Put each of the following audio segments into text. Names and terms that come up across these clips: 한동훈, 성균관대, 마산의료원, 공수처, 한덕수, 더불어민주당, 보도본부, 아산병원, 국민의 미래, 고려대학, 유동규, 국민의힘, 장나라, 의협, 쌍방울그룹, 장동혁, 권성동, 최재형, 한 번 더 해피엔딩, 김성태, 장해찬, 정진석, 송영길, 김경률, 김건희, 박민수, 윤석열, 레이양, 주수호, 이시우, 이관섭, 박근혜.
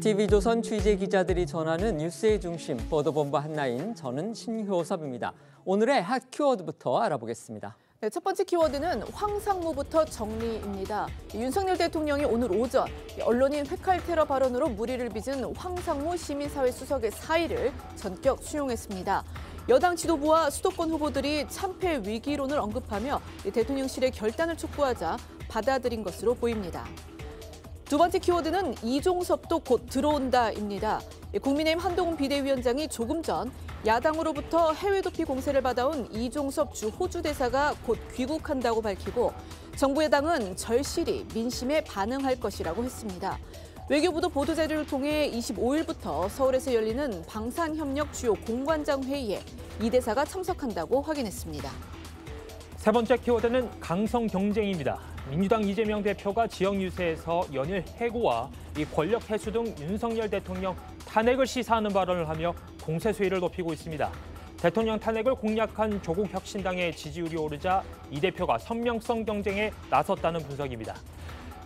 TV조선 취재 기자들이 전하는 뉴스의 중심, 보도본부 한라인, 저는 신효섭입니다. 오늘의 핫 키워드부터 알아보겠습니다. 네, 첫 번째 키워드는 황상무부터 정리입니다. 윤석열 대통령이 오늘 오전 언론인 회칼 테러 발언으로 물의를 빚은 황상무 시민사회 수석의 사의를 전격 수용했습니다. 여당 지도부와 수도권 후보들이 참패 위기론을 언급하며 대통령실의 결단을 촉구하자 받아들인 것으로 보입니다. 두 번째 키워드는 이종섭도 곧 들어온다입니다. 국민의힘 한동훈 비대위원장이 조금 전 야당으로부터 해외 도피 공세를 받아온 이종섭 주 호주 대사가 곧 귀국한다고 밝히고 정부 여당은 절실히 민심에 반응할 것이라고 했습니다. 외교부도 보도자료를 통해 25일부터 서울에서 열리는 방산협력 주요 공관장 회의에 이 대사가 참석한다고 확인했습니다. 세 번째 키워드는 강성 경쟁입니다. 민주당 이재명 대표가 지역 뉴스에서 연일 해고와 권력 회수 등 윤석열 대통령 탄핵을 시사하는 발언을 하며 공세 수위를 높이고 있습니다. 대통령 탄핵을 공략한 조국혁신당의 지지율이 오르자 이 대표가 선명성 경쟁에 나섰다는 분석입니다.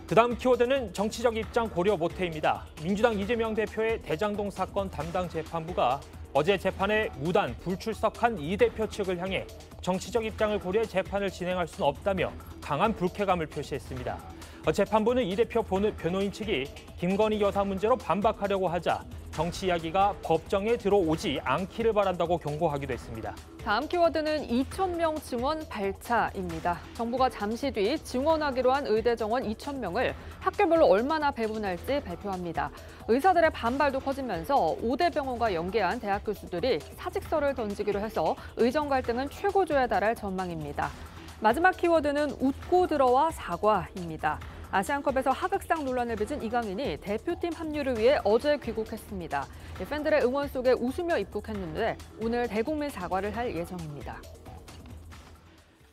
그다음 키워드는 정치적 입장 고려 모태입니다. 민주당 이재명 대표의 대장동 사건 담당 재판부가 어제 재판에 무단 불출석한 이 대표 측을 향해 정치적 입장을 고려해 재판을 진행할 수는 없다며 강한 불쾌감을 표시했습니다. 재판부는 이 대표 변호인 측이 김건희 여사 문제로 반박하려고 하자 정치 이야기가 법정에 들어오지 않기를 바란다고 경고하기도 했습니다. 다음 키워드는 2,000명 증원 발차입니다. 정부가 잠시 뒤 증원하기로 한 의대 정원 2,000명을 학교별로 얼마나 배분할지 발표합니다. 의사들의 반발도 커지면서 5대 병원과 연계한 대학 교수들이 사직서를 던지기로 해서 의정 갈등은 최고조에 달할 전망입니다. 마지막 키워드는 웃고 들어와 사과입니다. 아시안컵에서 하극상 논란을 빚은 이강인이 대표팀 합류를 위해 어제 귀국했습니다. 팬들의 응원 속에 웃으며 입국했는데 오늘 대국민 사과를 할 예정입니다.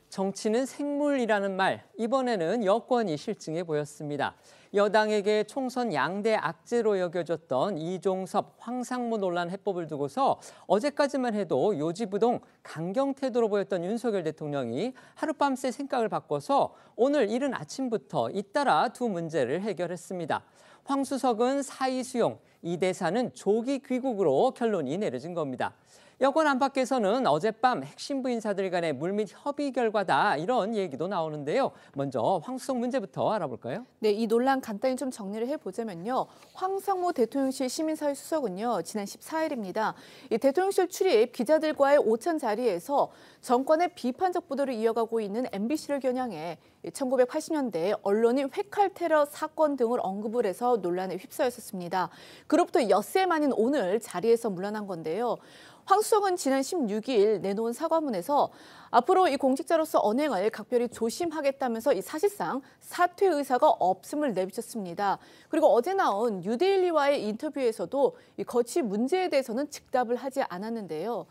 정치는 생물이라는 말, 이번에는 여권이 실증해 보였습니다. 여당에게 총선 양대 악재로 여겨졌던 이종섭, 황상무 논란 해법을 두고서 어제까지만 해도 요지부동 강경 태도로 보였던 윤석열 대통령이 하룻밤새 생각을 바꿔서 오늘 이른 아침부터 잇따라 두 문제를 해결했습니다. 황 수석은 사의 수용, 이 대사는 조기 귀국으로 결론이 내려진 겁니다. 여권 안팎에서는 어젯밤 핵심부 인사들 간의 물밑 협의 결과다 이런 얘기도 나오는데요. 먼저 황 수석 문제부터 알아볼까요? 네, 이 논란 간단히 좀 정리를 해보자면요. 황상무 대통령실 시민사회 수석은요, 지난 14일입니다. 이 대통령실 출입 기자들과의 오찬 자리에서 정권의 비판적 보도를 이어가고 있는 MBC를 겨냥해 1980년대 언론인 회칼 테러 사건 등을 언급을 해서 논란에 휩싸였었습니다. 그로부터 엿새 만인 오늘 자리에서 물러난 건데요. 황 수석은 지난 16일 내놓은 사과문에서 앞으로 이 공직자로서 언행을 각별히 조심하겠다면서 이 사실상 사퇴 의사가 없음을 내비쳤습니다. 그리고 어제 나온 뉴데일리와의 인터뷰에서도 이 거취 문제에 대해서는 즉답을 하지 않았는데요.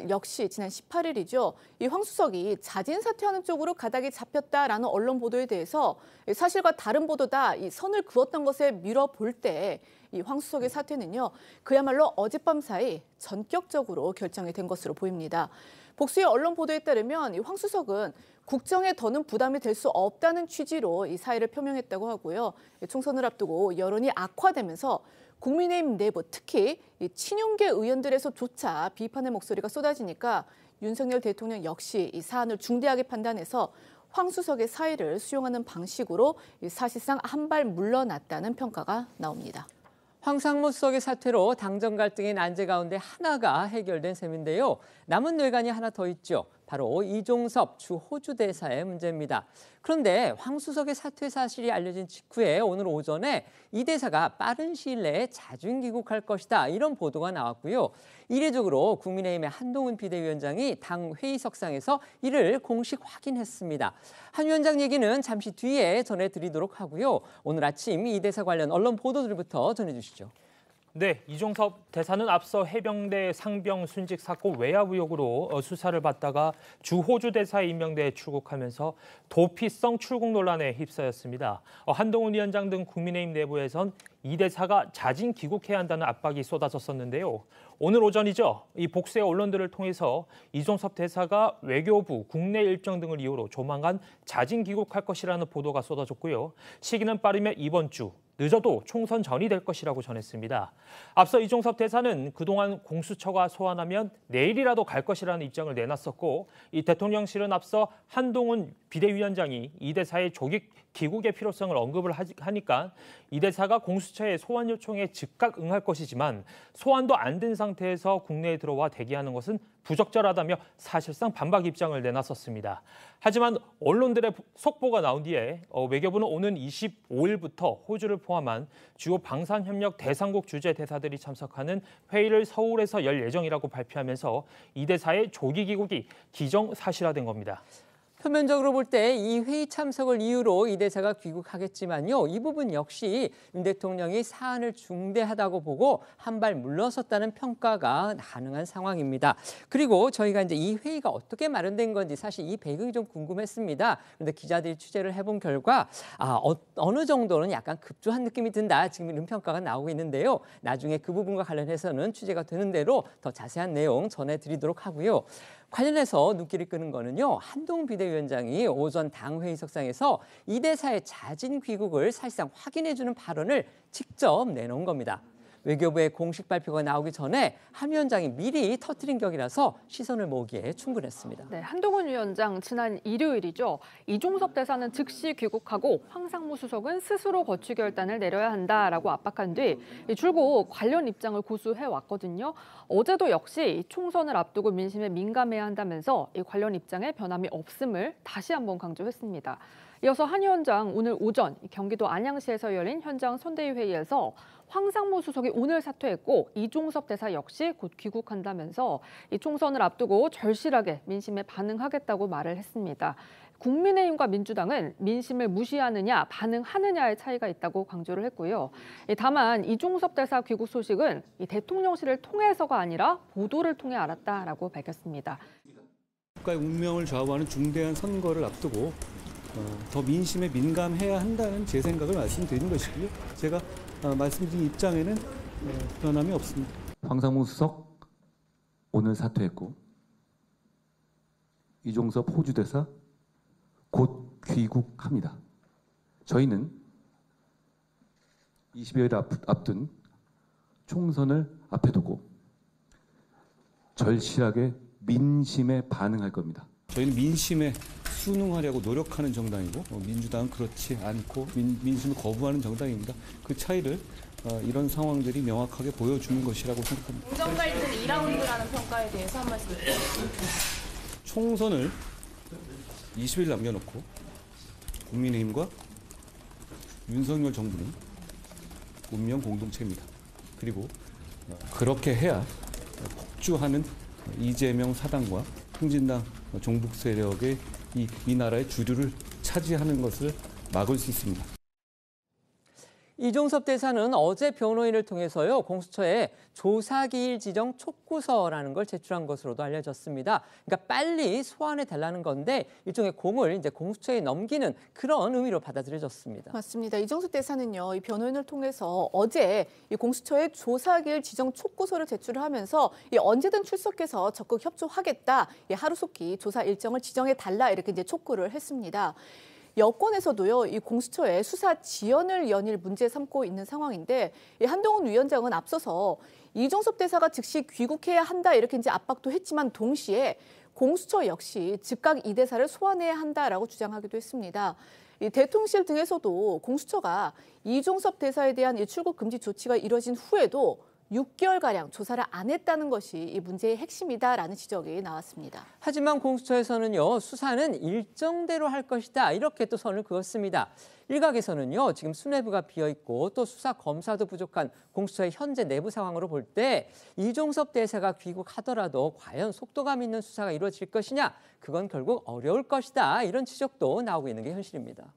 대통령실 역시 지난 18일이죠. 이 황 수석이 자진 사퇴하는 쪽으로 가닥이 잡혔다라는 언론 보도에 대해서 사실과 다른 보도다 이 선을 그었던 것에 밀어볼 때 이 황 수석의 사퇴는요, 그야말로 어젯밤 사이 전격적으로 결정이 된 것으로 보입니다. 복수의 언론 보도에 따르면 이 황 수석은 국정에 더는 부담이 될 수 없다는 취지로 이 사의를 표명했다고 하고요. 총선을 앞두고 여론이 악화되면서 국민의힘 내부 특히 이 친윤계 의원들에서조차 비판의 목소리가 쏟아지니까 윤석열 대통령 역시 이 사안을 중대하게 판단해서 황 수석의 사의를 수용하는 방식으로 사실상 한 발 물러났다는 평가가 나옵니다. 황상무 수석의 사퇴로 당정 갈등의 난제 가운데 하나가 해결된 셈인데요. 남은 뇌관이 하나 더 있죠. 바로 이종섭 주 호주 대사의 문제입니다. 그런데 황 수석의 사퇴 사실이 알려진 직후에 오늘 오전에 이 대사가 빠른 시일 내에 자진 귀국할 것이다 이런 보도가 나왔고요. 이례적으로 국민의힘의 한동훈 비대위원장이 당 회의석상에서 이를 공식 확인했습니다. 한 위원장 얘기는 잠시 뒤에 전해드리도록 하고요. 오늘 아침 이 대사 관련 언론 보도들부터 전해주시죠. 네, 이종섭 대사는 앞서 해병대 상병 순직 사건 외압 의혹으로 수사를 받다가 주 호주 대사에 임명돼 출국하면서 도피성 출국 논란에 휩싸였습니다. 한동훈 위원장 등 국민의힘 내부에선 이 대사가 자진 귀국해야 한다는 압박이 쏟아졌었는데요. 오늘 오전이죠. 이 복수의 언론들을 통해서 이종섭 대사가 외교부, 국내 일정 등을 이유로 조만간 자진 귀국할 것이라는 보도가 쏟아졌고요. 시기는 빠르면 이번 주, 늦어도 총선 전이 될 것이라고 전했습니다. 앞서 이종섭 대사는 그동안 공수처가 소환하면 내일이라도 갈 것이라는 입장을 내놨었고, 이 대통령실은 앞서 한동훈 비대위원장이 이 대사의 조기 귀국의 필요성을 언급을 하니까 이 대사가 공수처의 소환 요청에 즉각 응할 것이지만 소환도 안 된 상태에서 국내에 들어와 대기하는 것은 부적절하다며 사실상 반박 입장을 내놨었습니다. 하지만 언론들의 속보가 나온 뒤에 외교부는 오는 25일부터 호주를 포함한 주요 방산협력 대상국 주재 대사들이 참석하는 회의를 서울에서 열 예정이라고 발표하면서 이 대사의 조기 귀국이 기정사실화된 겁니다. 표면적으로 볼 때 이 회의 참석을 이유로 이 대사가 귀국하겠지만요. 이 부분 역시 윤 대통령이 사안을 중대하다고 보고 한 발 물러섰다는 평가가 가능한 상황입니다. 그리고 저희가 이제 이 회의가 어떻게 마련된 건지 사실 이 배경이 좀 궁금했습니다. 그런데 기자들이 취재를 해본 결과 어느 정도는 약간 급조한 느낌이 든다. 지금 이런 평가가 나오고 있는데요. 나중에 그 부분과 관련해서는 취재가 되는 대로 더 자세한 내용 전해드리도록 하고요. 관련해서 눈길을 끄는 거는요. 한동훈 비대위원장이 오전 당회의석상에서 이 대사의 자진 귀국을 사실상 확인해주는 발언을 직접 내놓은 겁니다. 외교부의 공식 발표가 나오기 전에 한 위원장이 미리 터뜨린 격이라서 시선을 모으기에 충분했습니다. 네, 한동훈 위원장 지난 일요일이죠. 이종섭 대사는 즉시 귀국하고 황상무 수석은 스스로 거취 결단을 내려야 한다라고 압박한 뒤 줄곧 관련 입장을 고수해왔거든요. 어제도 역시 총선을 앞두고 민심에 민감해야 한다면서 이 관련 입장에 변함이 없음을 다시 한번 강조했습니다. 이어서 한 위원장 오늘 오전 경기도 안양시에서 열린 현장 선대위 회의에서 황상무 수석이 오늘 사퇴했고 이종섭 대사 역시 곧 귀국한다면서 이 총선을 앞두고 절실하게 민심에 반응하겠다고 말을 했습니다. 국민의힘과 민주당은 민심을 무시하느냐 반응하느냐의 차이가 있다고 강조를 했고요. 다만 이종섭 대사 귀국 소식은 이 대통령실을 통해서가 아니라 보도를 통해 알았다라고 밝혔습니다. 국가의 운명을 좌우하는 중대한 선거를 앞두고 더 민심에 민감해야 한다는 제 생각을 말씀드리는 것이고요. 제가 말씀드린 입장에는 변함이 없습니다. 황상무 수석 오늘 사퇴했고 이종섭 호주 대사 곧 귀국합니다. 저희는 20여일 앞둔 총선을 앞에 두고 절실하게 민심에 반응할 겁니다. 저희는 민심에 순응하려고 노력하는 정당이고 민주당은 그렇지 않고 민심을 거부하는 정당입니다. 그 차이를 이런 상황들이 명확하게 보여주는 것이라고 생각합니다. 우정 갈등 2라운드라는 평가에 대해서 한 말씀 드리겠습니다. 총선을 20일 남겨놓고 국민의힘과 윤석열 정부는 운명 공동체입니다. 그리고 그렇게 해야 폭주하는 이재명 사당과 통진당 종북 세력의 이 나라의 주류를 차지하는 것을 막을 수 있습니다. 이종섭 대사는 어제 변호인을 통해서요 공수처에 조사기일 지정 촉구서라는 걸 제출한 것으로도 알려졌습니다. 그러니까 빨리 소환해 달라는 건데 일종의 공을 이제 공수처에 넘기는 그런 의미로 받아들여졌습니다. 맞습니다. 이종섭 대사는요 이 변호인을 통해서 어제 이 공수처에 조사기일 지정 촉구서를 제출하면서 이 언제든 출석해서 적극 협조하겠다, 이 하루속히 조사 일정을 지정해 달라 이렇게 이제 촉구를 했습니다. 여권에서도요, 이 공수처의 수사 지연을 연일 문제 삼고 있는 상황인데 이 한동훈 위원장은 앞서서 이종섭 대사가 즉시 귀국해야 한다 이렇게 이제 압박도 했지만 동시에 공수처 역시 즉각 이 대사를 소환해야 한다라고 주장하기도 했습니다. 이 대통령실 등에서도 공수처가 이종섭 대사에 대한 이 출국 금지 조치가 이뤄진 후에도 6개월가량 조사를 안 했다는 것이 이 문제의 핵심이다라는 지적이 나왔습니다. 하지만 공수처에서는요, 수사는 일정대로 할 것이다 이렇게 또 선을 그었습니다. 일각에서는요, 지금 수뇌부가 비어있고 또 수사 검사도 부족한 공수처의 현재 내부 상황으로 볼 때 이종섭 대사가 귀국하더라도 과연 속도감 있는 수사가 이루어질 것이냐, 그건 결국 어려울 것이다 이런 지적도 나오고 있는 게 현실입니다.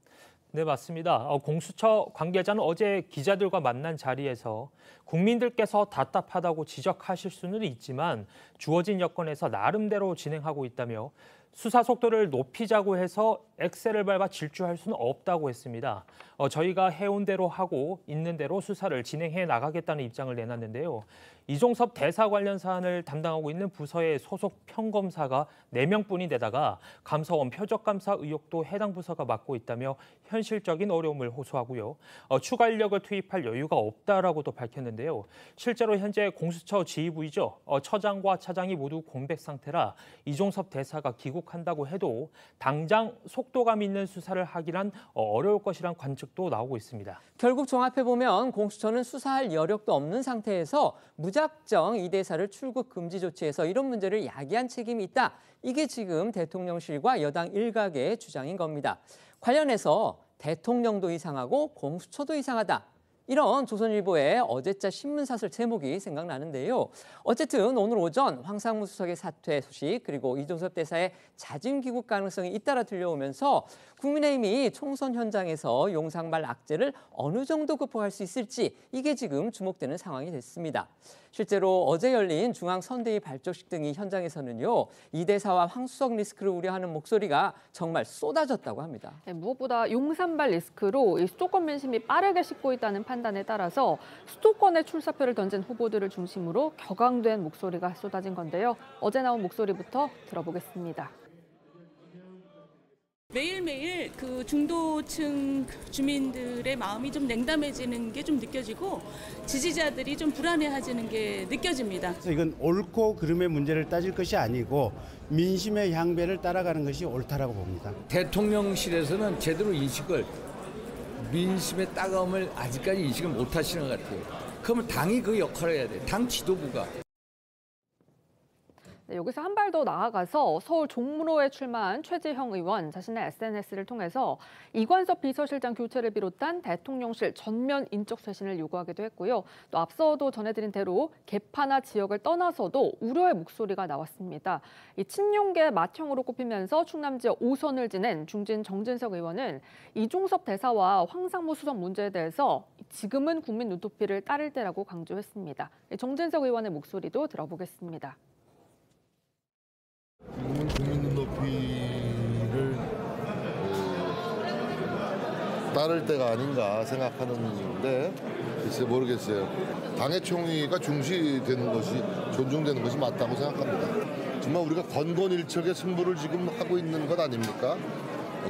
네, 맞습니다. 공수처 관계자는 어제 기자들과 만난 자리에서 국민들께서 답답하다고 지적하실 수는 있지만 주어진 여건에서 나름대로 진행하고 있다며 수사 속도를 높이자고 해서 엑셀을 밟아 질주할 수는 없다고 했습니다. 저희가 해온 대로 하고 있는 대로 수사를 진행해 나가겠다는 입장을 내놨는데요. 이종섭 대사 관련 사안을 담당하고 있는 부서의 소속 평검사가 4명뿐인데다가 감사원 표적감사 의혹도 해당 부서가 맡고 있다며 현실적인 어려움을 호소하고요. 추가 인력을 투입할 여유가 없다라고도 밝혔는데요. 실제로 현재 공수처 지휘부이죠. 처장과 차장이 모두 공백 상태라 이종섭 대사가 귀국한다고 해도 당장 속도감 있는 수사를 하기란 어려울 것이란 관측도 나오고 있습니다. 결국 종합해보면 공수처는 수사할 여력도 없는 상태에서 무작정 이 대사를 출국 금지 조치해서 이런 문제를 야기한 책임이 있다. 이게 지금 대통령실과 여당 일각의 주장인 겁니다. 관련해서 대통령도 이상하고 공수처도 이상하다. 이런 조선일보의 어제자 신문사설 제목이 생각나는데요. 어쨌든 오늘 오전 황상무 수석의 사퇴 소식 그리고 이종섭 대사의 자진 귀국 가능성이 잇따라 들려오면서 국민의힘이 총선 현장에서 용상말 악재를 어느 정도 극복할 수 있을지 이게 지금 주목되는 상황이 됐습니다. 실제로 어제 열린 중앙선대위 발족식 등이 현장에서는요. 이 대사와 황수석 리스크를 우려하는 목소리가 정말 쏟아졌다고 합니다. 네, 무엇보다 용산발 리스크로 이 수도권 민심이 빠르게 식고 있다는 판단에 따라서 수도권에 출사표를 던진 후보들을 중심으로 격앙된 목소리가 쏟아진 건데요. 어제 나온 목소리부터 들어보겠습니다. 매일매일 그 중도층 주민들의 마음이 좀 냉담해지는 게 좀 느껴지고 지지자들이 좀 불안해하지는 게 느껴집니다. 이건 옳고 그름의 문제를 따질 것이 아니고 민심의 향배를 따라가는 것이 옳다라고 봅니다. 대통령실에서는 제대로 인식을 민심의 따가움을 아직까지 인식을 못 하시는 것 같아요. 그러면 당이 그 역할을 해야 돼요. 당 지도부가. 여기서 한 발 더 나아가서 서울 종로에 출마한 최재형 의원 자신의 SNS를 통해서 이관섭 비서실장 교체를 비롯한 대통령실 전면 인적 쇄신을 요구하기도 했고요. 또 앞서도 전해드린 대로 계파나 지역을 떠나서도 우려의 목소리가 나왔습니다. 이 친윤계 맏형으로 꼽히면서 충남 지역 5선을 지낸 중진 정진석 의원은 이종섭 대사와 황상무 수석 문제에 대해서 지금은 국민 눈높이를 따를 때라고 강조했습니다. 정진석 의원의 목소리도 들어보겠습니다. 지금은 국민 눈높이를 따를 때가 아닌가 생각하는데 글쎄 모르겠어요. 당의 총의가 중시되는 것이 존중되는 것이 맞다고 생각합니다. 정말 우리가 권권일척의 승부를 지금 하고 있는 것 아닙니까?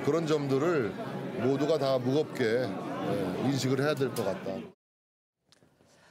그런 점들을 모두가 다 무겁게 인식을 해야 될 것 같다.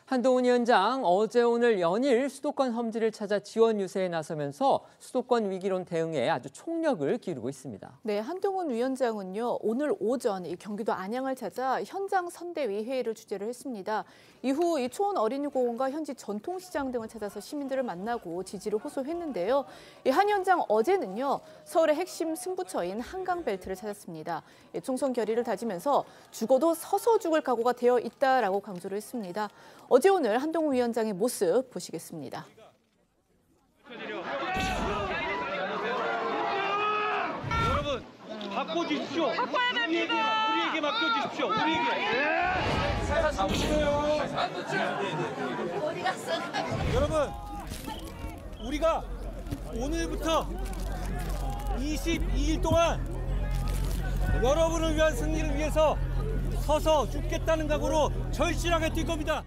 한동훈 위원장 어제 오늘 연일 수도권 험지를 찾아 지원 유세에 나서면서 수도권 위기론 대응에 아주 총력을 기울이고 있습니다. 네, 한동훈 위원장은요. 오늘 오전 이 경기도 안양을 찾아 현장 선대위 회의를 주재를 했습니다. 이후 이 초원 어린이공원과 현지 전통시장 등을 찾아서 시민들을 만나고 지지를 호소했는데요. 이 한 위원장 어제는요. 서울의 핵심 승부처인 한강벨트를 찾았습니다. 총선 결의를 다지면서 죽어도 서서 죽을 각오가 되어 있다라고 강조를 했습니다. 어제 오늘 한동훈 위원장의 모습 보시겠습니다. 여러분, 바꿔주십시오. 바꿔야 됩니다. 우리에게 맡겨주십시오. 우리에게. 어디 갔어? 여러분, 우리가 오늘부터 22일 동안 여러분을 위한 승리를 위해서 서서 죽겠다는 각오로 절실하게 뛸 겁니다.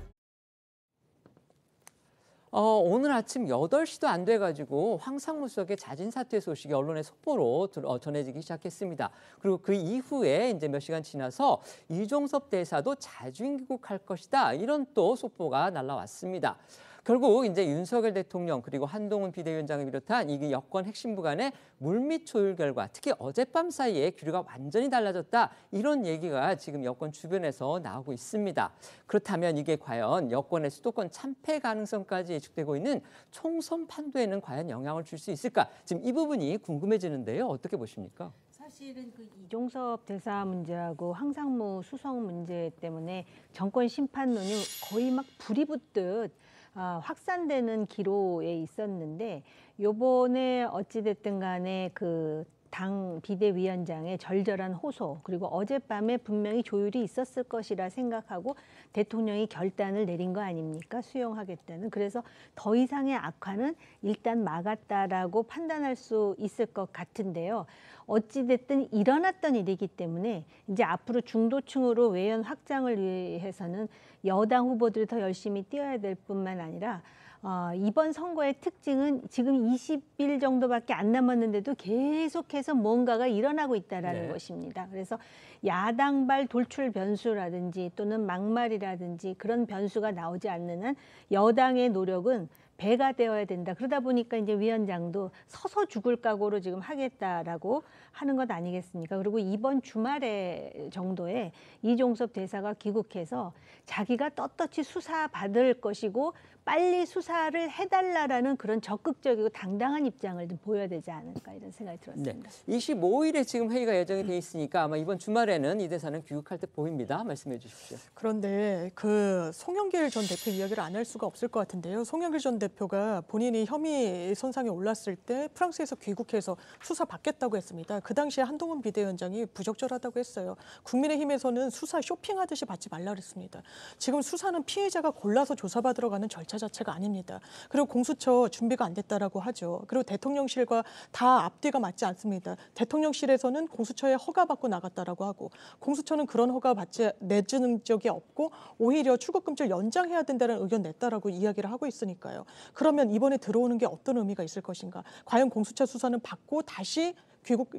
오늘 아침 8시도 안 돼가지고 황상무 수석의 자진 사퇴 소식이 언론의 속보로 전해지기 시작했습니다. 그리고 그 이후에 이제 몇 시간 지나서 이종섭 대사도 자진 귀국할 것이다. 이런 또 속보가 날라왔습니다. 결국 이제 윤석열 대통령 그리고 한동훈 비대위원장을 비롯한 이 여권 핵심부 간의 물밑 조율 결과 특히 어젯밤 사이에 기류가 완전히 달라졌다. 이런 얘기가 지금 여권 주변에서 나오고 있습니다. 그렇다면 이게 과연 여권의 수도권 참패 가능성까지 예측되고 있는 총선 판도에는 과연 영향을 줄 수 있을까? 지금 이 부분이 궁금해지는데요. 어떻게 보십니까? 사실은 그 이종섭 대사 문제하고 황상무 수석 문제 때문에 정권 심판론이 거의 막 불이 붙듯 확산되는 기로에 있었는데 요번에 어찌됐든 간에 그 당 비대위원장의 절절한 호소, 그리고 어젯밤에 분명히 조율이 있었을 것이라 생각하고 대통령이 결단을 내린 거 아닙니까? 수용하겠다는. 그래서 더 이상의 악화는 일단 막았다라고 판단할 수 있을 것 같은데요. 어찌됐든 일어났던 일이기 때문에 이제 앞으로 중도층으로 외연 확장을 위해서는 여당 후보들이 더 열심히 뛰어야 될 뿐만 아니라 이번 선거의 특징은 지금 20일 정도밖에 안 남았는데도 계속해서 뭔가가 일어나고 있다는 것입니다. 그래서 야당발 돌출 변수라든지 또는 막말이라든지 그런 변수가 나오지 않는 한 여당의 노력은 배가 되어야 된다. 그러다 보니까 이제 위원장도 서서 죽을 각오로 지금 하겠다라고 하는 것 아니겠습니까? 그리고 이번 주말에 정도에 이종섭 대사가 귀국해서 자기가 떳떳이 수사받을 것이고 빨리 수사를 해달라라는 그런 적극적이고 당당한 입장을 좀 보여야 되지 않을까 이런 생각이 들었습니다. 네. 25일에 지금 회의가 예정이 돼 있으니까 아마 이번 주말에는 이 대사는 귀국할 때 보입니다. 말씀해 주십시오. 그런데 그 송영길 전 대표 이야기를 안 할 수가 없을 것 같은데요. 송영길 전 대표가 본인이 혐의 선상에 올랐을 때 프랑스에서 귀국해서 수사받겠다고 했습니다. 그 당시에 한동훈 비대위원장이 부적절하다고 했어요. 국민의힘에서는 수사 쇼핑하듯이 받지 말라 그랬습니다. 지금 수사는 피해자가 골라서 조사받으러 가는 절차 자체가 아닙니다. 그리고 공수처 준비가 안 됐다라고 하죠. 그리고 대통령실과 다 앞뒤가 맞지 않습니다. 대통령실에서는 공수처에 허가받고 나갔다라고 하고 공수처는 그런 허가 받지 내주는 적이 없고 오히려 출국금지를 연장해야 된다는 의견 냈다라고 이야기를 하고 있으니까요. 그러면 이번에 들어오는 게 어떤 의미가 있을 것인가? 과연 공수처 수사는 받고 다시 귀국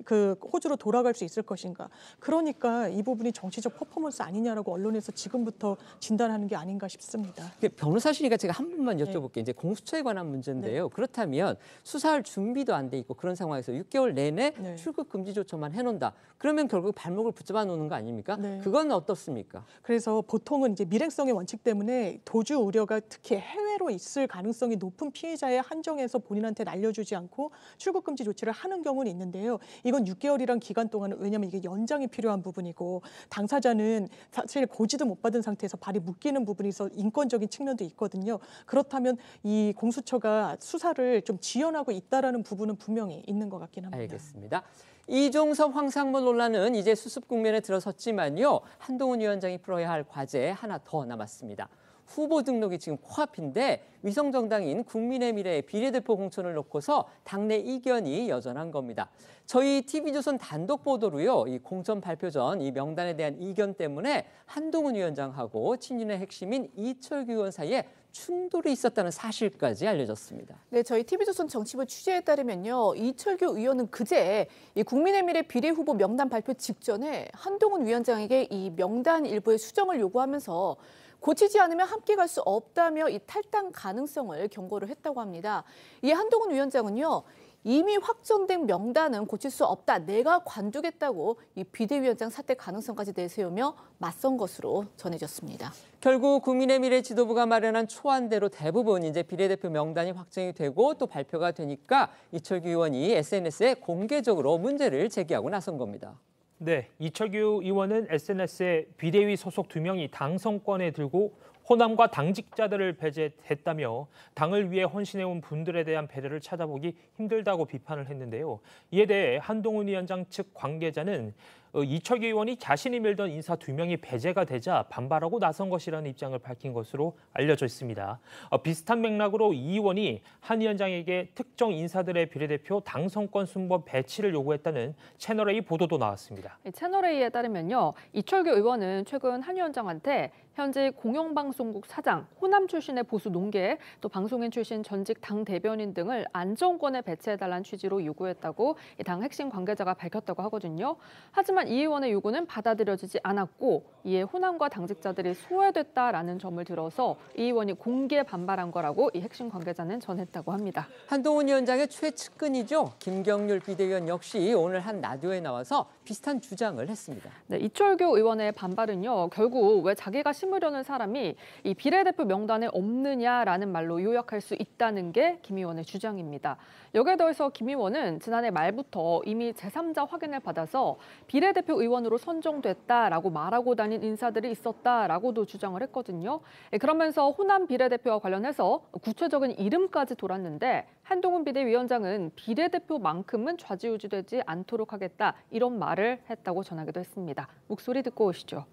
호주로 돌아갈 수 있을 것인가? 그러니까 이 부분이 정치적 퍼포먼스 아니냐라고 언론에서 지금부터 진단하는 게 아닌가 싶습니다. 변호사시니까 제가 한 분만 여쭤볼게요. 이제 공수처에 관한 문제인데요. 그렇다면 수사할 준비도 안 돼 있고 그런 상황에서 6개월 내내 출국 금지 조처만 해놓는다. 그러면 결국 발목을 붙잡아 놓는 거 아닙니까? 그건 어떻습니까? 그래서 보통은 이제 밀행성의 원칙 때문에 도주 우려가 특히 해외로 있을 가능성이 높은 피해자의 한정에서 본인한테 날려주지 않고 출국 금지 조치를 하는 경우는 있는데요. 이건 6개월이란 기간 동안은 왜냐하면 이게 연장이 필요한 부분이고 당사자는 사실 고지도 못 받은 상태에서 발이 묶이는 부분이 있어 인권적인 측면도 있거든요. 그렇다면 이 공수처가 수사를 좀 지연하고 있다라는 부분은 분명히 있는 것 같긴 합니다. 알겠습니다. 이종섭 황상무 논란은 이제 수습 국면에 들어섰지만요. 한동훈 위원장이 풀어야 할 과제 하나 더 남았습니다. 후보 등록이 지금 코앞인데 위성정당인 국민의 미래의 비례대표 공천을 놓고서 당내 이견이 여전한 겁니다. 저희 TV조선 단독 보도로요. 이 공천 발표 전 이 명단에 대한 이견 때문에 한동훈 위원장하고 친윤의 핵심인 이철규 의원 사이에 충돌이 있었다는 사실까지 알려졌습니다. 네, 저희 TV조선 정치부 취재에 따르면요. 이철규 의원은 그제 이 국민의 미래 비례후보 명단 발표 직전에 한동훈 위원장에게 이 명단 일부의 수정을 요구하면서 고치지 않으면 함께 갈 수 없다며 이 탈당 가능성을 경고를 했다고 합니다. 이 한동훈 위원장은요. 이미 확정된 명단은 고칠 수 없다. 내가 관두겠다고 이 비대위원장 사퇴 가능성까지 내세우며 맞선 것으로 전해졌습니다. 결국 국민의 미래 지도부가 마련한 초안대로 대부분 이제 비례대표 명단이 확정이 되고 또 발표가 되니까 이철규 의원이 SNS에 공개적으로 문제를 제기하고 나선 겁니다. 네, 이철규 의원은 SNS에 비대위 소속 2명이 당선권에 들고 호남과 당직자들을 배제했다며 당을 위해 헌신해온 분들에 대한 배려를 찾아보기 힘들다고 비판을 했는데요. 이에 대해 한동훈 위원장 측 관계자는 이철규 의원이 자신이 밀던 인사 2명이 배제가 되자 반발하고 나선 것이라는 입장을 밝힌 것으로 알려져 있습니다. 비슷한 맥락으로 이 의원이 한 위원장에게 특정 인사들의 비례대표 당선권 순번 배치를 요구했다는 채널A 보도도 나왔습니다. 채널A에 따르면요. 이철규 의원은 최근 한 위원장한테 현재 공영방송국 사장, 호남 출신의 보수 농계, 또 방송인 출신 전직 당 대변인 등을 안정권에 배치해달라는 취지로 요구했다고 당 핵심 관계자가 밝혔다고 하거든요. 하지만 이 의원의 요구는 받아들여지지 않았고 이에 호남과 당직자들이 소외됐다라는 점을 들어서 이 의원이 공개 반발한 거라고 이 핵심 관계자는 전했다고 합니다. 한동훈 위원장의 최측근이죠. 김경률 비대위원 역시 오늘 한 라디오에 나와서 비슷한 주장을 했습니다. 네, 이철규 의원의 반발은요. 결국 왜 자기가 심으려는 사람이 이 비례대표 명단에 없느냐라는 말로 요약할 수 있다는 게 김 의원의 주장입니다. 여기에 더해서 김 의원은 지난해 말부터 이미 제3자 확인을 받아서 비례 원내대표 의원으로 선정됐다라고 말하고 다닌 인사들이 있었다라고도 주장을 했거든요. 그러면서 호남 비례대표와 관련해서 구체적인 이름까지 돌았는데 한동훈 비대위원장은 비례대표만큼은 좌지우지되지 않도록 하겠다 이런 말을 했다고 전하기도 했습니다. 목소리 듣고 오시죠.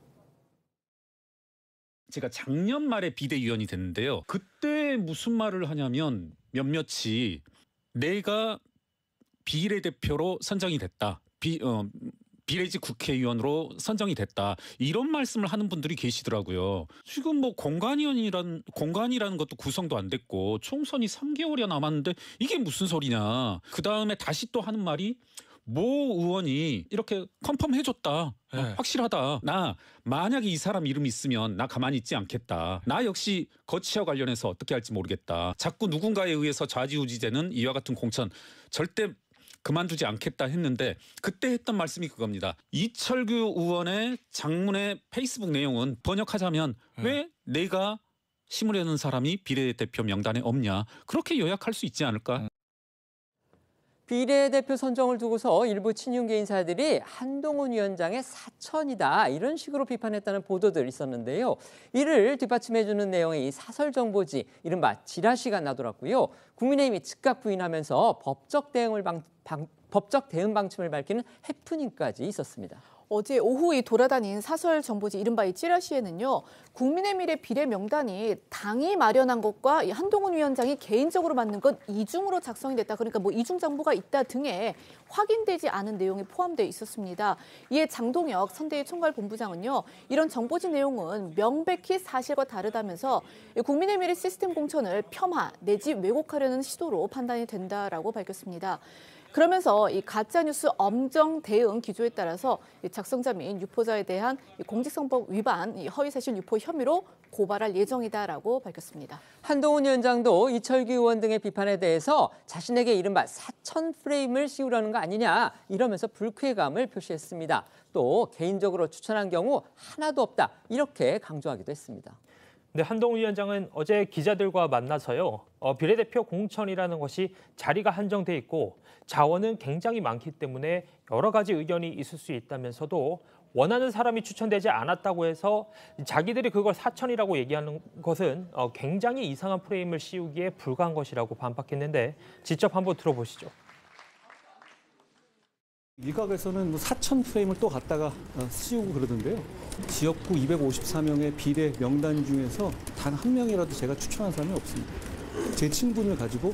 제가 작년 말에 비대위원이 됐는데요. 그때 무슨 말을 하냐면 몇몇이 내가 비례대표로 선정이 됐다. 비례직 국회의원으로 선정이 됐다. 이런 말씀을 하는 분들이 계시더라고요. 지금 뭐 공관이라는 것도 구성도 안 됐고 총선이 3개월이나 남았는데 이게 무슨 소리냐. 그다음에 다시 또 하는 말이 모 의원이 이렇게 컨펌해줬다. 네. 확실하다. 나 만약에 이 사람 이름이 있으면 나 가만히 있지 않겠다. 나 역시 거치와 관련해서 어떻게 할지 모르겠다. 자꾸 누군가에 의해서 좌지우지되는 이와 같은 공천 절대 그만두지 않겠다 했는데 그때 했던 말씀이 그겁니다. 이철규 의원의 장문의 페이스북 내용은 번역하자면 왜 내가 심으려는 사람이 비례대표 명단에 없냐. 그렇게 요약할 수 있지 않을까. 비례대표 선정을 두고서 일부 친윤계 인사들이 한동훈 위원장의 사천이다 이런 식으로 비판했다는 보도들 있었는데요. 이를 뒷받침해주는 내용의 이 사설정보지 이른바 지라시가 나돌았고요. 국민의힘이 즉각 부인하면서 법적 대응 방침을 밝히는 해프닝까지 있었습니다. 어제 오후 이 돌아다닌 사설 정보지 이른바 이 찌라시에는요. 국민의 미래 비례 명단이 당이 마련한 것과 이 한동훈 위원장이 개인적으로 만든 건 이중으로 작성이 됐다. 그러니까 뭐 이중 정보가 있다 등의 확인되지 않은 내용이 포함돼 있었습니다. 이에 장동혁 선대위 총괄본부장은요. 이런 정보지 내용은 명백히 사실과 다르다면서 국민의 미래 시스템 공천을 폄하 내지 왜곡하려는 시도로 판단이 된다라고 밝혔습니다. 그러면서 이 가짜뉴스 엄정 대응 기조에 따라서 작성자 및 유포자에 대한 공직선거법 위반, 허위사실 유포 혐의로 고발할 예정이다라고 밝혔습니다. 한동훈 위원장도 이철규 의원 등의 비판에 대해서 자신에게 이른바 사천 프레임을 씌우려는 거 아니냐 이러면서 불쾌감을 표시했습니다. 또 개인적으로 추천한 경우 하나도 없다 이렇게 강조하기도 했습니다. 네, 한동훈 위원장은 어제 기자들과 만나서요. 비례대표 공천이라는 것이 자리가 한정돼 있고 자원은 굉장히 많기 때문에 여러 가지 의견이 있을 수 있다면서도 원하는 사람이 추천되지 않았다고 해서 자기들이 그걸 사천이라고 얘기하는 것은 굉장히 이상한 프레임을 씌우기에 불과한 것이라고 반박했는데 직접 한번 들어보시죠. 일각에서는 사천 프레임을 또 갖다가 씌우고 그러던데요. 지역구 254명의 비례 명단 중에서 단 한 명이라도 제가 추천한 사람이 없습니다. 제 친분을 가지고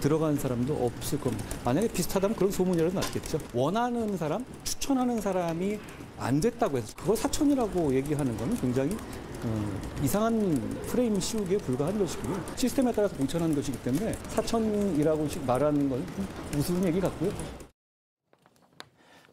들어간 사람도 없을 겁니다. 만약에 비슷하다면 그런 소문이라도 났겠죠. 원하는 사람, 추천하는 사람이 안 됐다고 해서 그걸 사천이라고 얘기하는 건 굉장히 이상한 프레임 씌우기에 불과한 것이고요. 시스템에 따라서 공천한 것이기 때문에 사천이라고 말하는 건 우스운 얘기 같고요.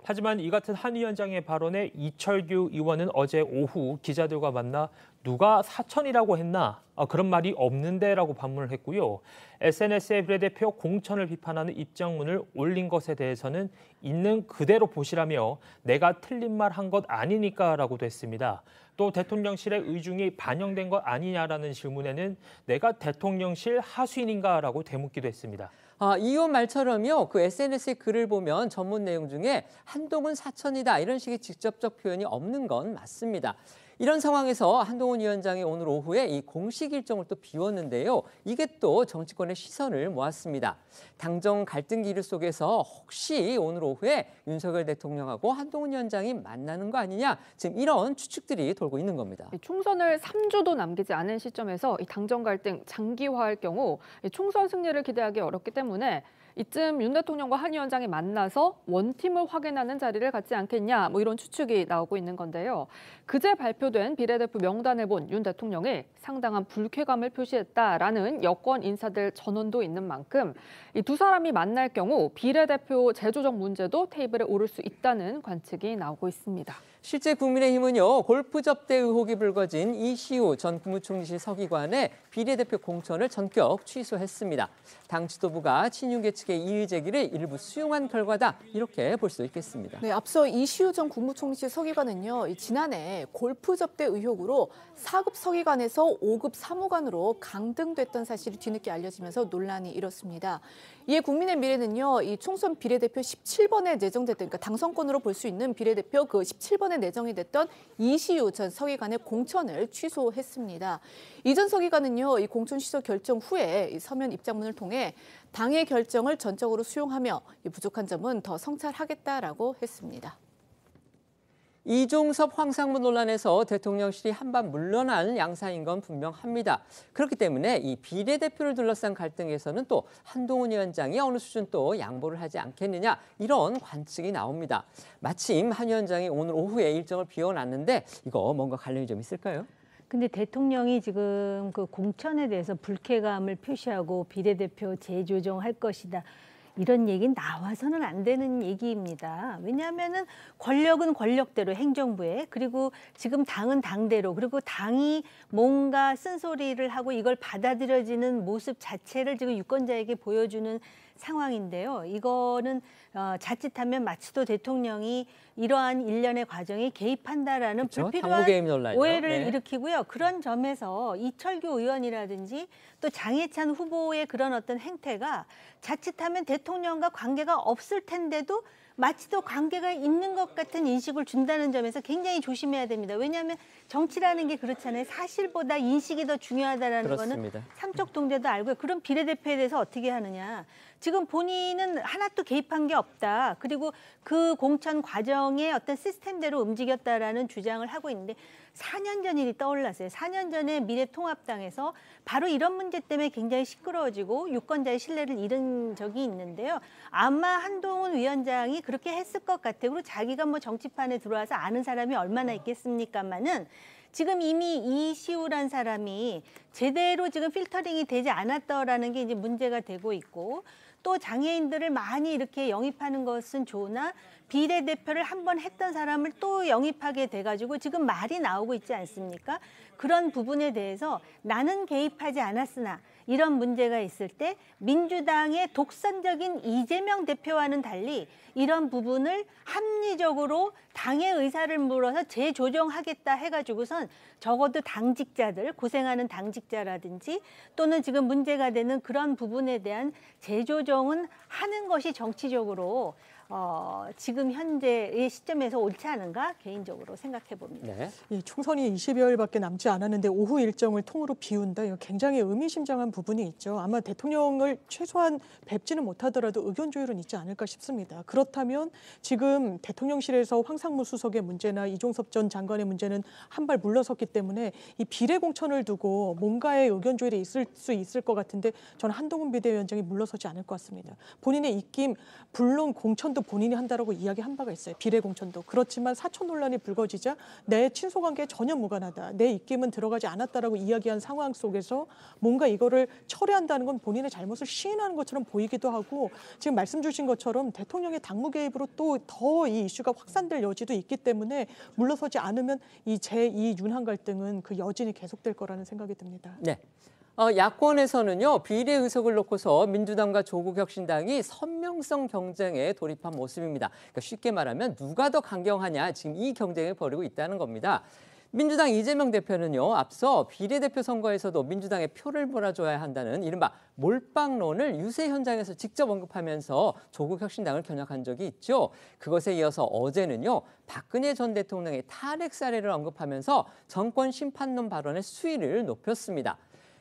하지만 이 같은 한 위원장의 발언에 이철규 의원은 어제 오후 기자들과 만나 누가 사천이라고 했나? 그런 말이 없는데라고 반문을 했고요. SNS에 비례대표 공천을 비판하는 입장문을 올린 것에 대해서는 있는 그대로 보시라며 내가 틀린 말 한 것 아니니까라고도 했습니다. 또 대통령실의 의중이 반영된 것 아니냐라는 질문에는 내가 대통령실 하수인인가라고 되묻기도 했습니다. 이 의원 말처럼요. 그 SNS의 글을 보면 전문 내용 중에 한동훈 사천이다 이런 식의 직접적 표현이 없는 건 맞습니다. 이런 상황에서 한동훈 위원장이 오늘 오후에 이 공식 일정을 또 비웠는데요. 이게 또 정치권의 시선을 모았습니다. 당정 갈등 기류 속에서 혹시 오늘 오후에 윤석열 대통령하고 한동훈 위원장이 만나는 거 아니냐. 지금 이런 추측들이 돌고 있는 겁니다. 총선을 3주도 남기지 않은 시점에서 이 당정 갈등 장기화할 경우 총선 승리를 기대하기 어렵기 때문에 이쯤 윤 대통령과 한 위원장이 만나서 원팀을 확인하는 자리를 갖지 않겠냐 뭐 이런 추측이 나오고 있는 건데요. 그제 발표된 비례대표 명단을 본 윤 대통령이 상당한 불쾌감을 표시했다라는 여권 인사들 전언도 있는 만큼 이 두 사람이 만날 경우 비례대표 제조적 문제도 테이블에 오를 수 있다는 관측이 나오고 있습니다. 실제 국민의힘은요. 골프 접대 의혹이 불거진 이시우 전 국무총리실 서기관의 비례대표 공천을 전격 취소했습니다. 당 지도부가 친윤계 측의 이의 제기를 일부 수용한 결과다 이렇게 볼 수 있겠습니다. 네, 앞서 이시우 전 국무총리실 서기관은요. 지난해 골프 접대 의혹으로 4급 서기관에서 5급 사무관으로 강등됐던 사실이 뒤늦게 알려지면서 논란이 일었습니다. 이에 국민의 미래는요, 이 총선 비례대표 17번에 내정됐던, 그러니까 당선권으로 볼 수 있는 비례대표 그 17번에 내정이 됐던 이시우 전 서기관의 공천을 취소했습니다. 이 전 서기관은요, 이 공천 취소 결정 후에 이 서면 입장문을 통해 당의 결정을 전적으로 수용하며 이 부족한 점은 더 성찰하겠다라고 했습니다. 이종섭 황상무 논란에서 대통령실이 한밤 물러난 양상인 건 분명합니다. 그렇기 때문에 이 비례대표를 둘러싼 갈등에서는 또 한동훈 위원장이 어느 수준 또 양보를 하지 않겠느냐 이런 관측이 나옵니다. 마침 한 위원장이 오늘 오후에 일정을 비워놨는데 이거 뭔가 관련이 좀 있을까요? 근데 대통령이 지금 그 공천에 대해서 불쾌감을 표시하고 비례대표 재조정할 것이다. 이런 얘기는 나와서는 안 되는 얘기입니다. 왜냐하면은 권력은 권력대로 행정부에, 그리고 지금 당은 당대로, 그리고 당이 뭔가 쓴소리를 하고 이걸 받아들여지는 모습 자체를 지금 유권자에게 보여주는 상황인데요. 이거는 자칫하면 마치 또 대통령이 이러한 일련의 과정에 개입한다라는, 그렇죠? 불필요한 오해를, 네, 일으키고요. 그런 점에서 이철규 의원이라든지 또 장해찬 후보의 그런 어떤 행태가 자칫하면 대통령과 관계가 없을 텐데도 마치 또 관계가 있는 것 같은 인식을 준다는 점에서 굉장히 조심해야 됩니다. 왜냐하면 정치라는 게 그렇잖아요. 사실보다 인식이 더 중요하다는, 그렇습니다, 거는 삼척동대도 알고요. 그럼 비례대표에 대해서 어떻게 하느냐. 지금 본인은 하나도 개입한 게 없다. 그리고 그 공천 과정의 어떤 시스템대로 움직였다라는 주장을 하고 있는데 4년 전 일이 떠올랐어요. 4년 전에 미래통합당에서 바로 이런 문제 때문에 굉장히 시끄러워지고 유권자의 신뢰를 잃은 적이 있는데요. 아마 한동훈 위원장이 그렇게 했을 것 같아요. 그리고 자기가 뭐 정치판에 들어와서 아는 사람이 얼마나 있겠습니까만은 지금 이미 이시우란 사람이 제대로 지금 필터링이 되지 않았더라는 게 이제 문제가 되고 있고, 또 장애인들을 많이 이렇게 영입하는 것은 좋으나 비례대표를 한번 했던 사람을 또 영입하게 돼가지고 지금 말이 나오고 있지 않습니까? 그런 부분에 대해서 나는 개입하지 않았으나 이런 문제가 있을 때 민주당의 독선적인 이재명 대표와는 달리 이런 부분을 합리적으로 당의 의사를 물어서 재조정하겠다 해가지고선 적어도 당직자들, 고생하는 당직자라든지 또는 지금 문제가 되는 그런 부분에 대한 재조정은 하는 것이 정치적으로 지금 현재의 시점에서 옳지 않은가 개인적으로 생각해 봅니다. 네. 이 총선이 20여일밖에 남지 않았는데 오후 일정을 통으로 비운다. 이거 굉장히 의미심장한 부분이 있죠. 아마 대통령을 최소한 뵙지는 못하더라도 의견 조율은 있지 않을까 싶습니다. 그렇다면 지금 대통령실에서 황상무 수석의 문제나 이종섭 전 장관의 문제는 한 발 물러섰기 때문에 이 비례 공천을 두고 뭔가의 의견 조율이 있을 수 있을 것 같은데 저는 한동훈 비대위원장이 물러서지 않을 것 같습니다. 본인의 입김, 물론 공천도 본인이 한다라고 이야기한 바가 있어요. 비례공천도. 그렇지만 사천 논란이 불거지자 내 친소관계에 전혀 무관하다. 내 입김은 들어가지 않았다라고 이야기한 상황 속에서 뭔가 이거를 철회한다는 건 본인의 잘못을 시인하는 것처럼 보이기도 하고, 지금 말씀 주신 것처럼 대통령의 당무 개입으로 또 더 이 이슈가 확산될 여지도 있기 때문에 물러서지 않으면 이 제2 윤한 갈등은 그 여진이 계속될 거라는 생각이 듭니다. 네. 야권에서는요, 비례 의석을 놓고서 민주당과 조국혁신당이 선명성 경쟁에 돌입한 모습입니다. 그러니까 쉽게 말하면 누가 더 강경하냐, 지금 이 경쟁을 벌이고 있다는 겁니다. 민주당 이재명 대표는요, 앞서 비례대표 선거에서도 민주당의 표를 몰아줘야 한다는 이른바 몰빵론을 유세 현장에서 직접 언급하면서 조국혁신당을 겨냥한 적이 있죠. 그것에 이어서 어제는요, 박근혜 전 대통령의 탄핵 사례를 언급하면서 정권 심판론 발언의 수위를 높였습니다.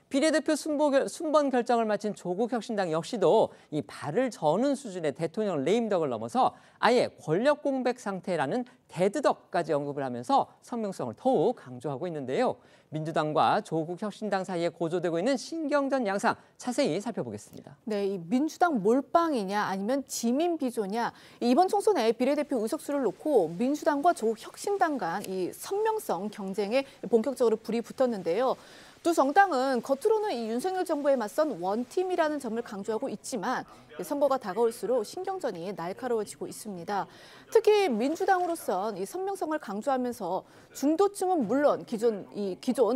비례대표 순번 결정을 마친 조국혁신당 역시도 이 발을 저는 수준의 대통령 레임덕을 넘어서 아예 권력 공백 상태라는 데드덕까지 언급을 하면서 선명성을 더욱 강조하고 있는데요. 민주당과 조국혁신당 사이에 고조되고 있는 신경전 양상 자세히 살펴보겠습니다. 네, 이 민주당 몰빵이냐 아니면 지민 비조냐, 이번 총선에 비례대표 의석수를 놓고 민주당과 조국혁신당 간 이 선명성 경쟁에 본격적으로 불이 붙었는데요. 두 정당은 겉으로는 이 윤석열 정부에 맞선 원팀이라는 점을 강조하고 있지만 선거가 다가올수록 신경전이 날카로워지고 있습니다. 특히 민주당으로선 이 선명성을 강조하면서 중도층은 물론 기존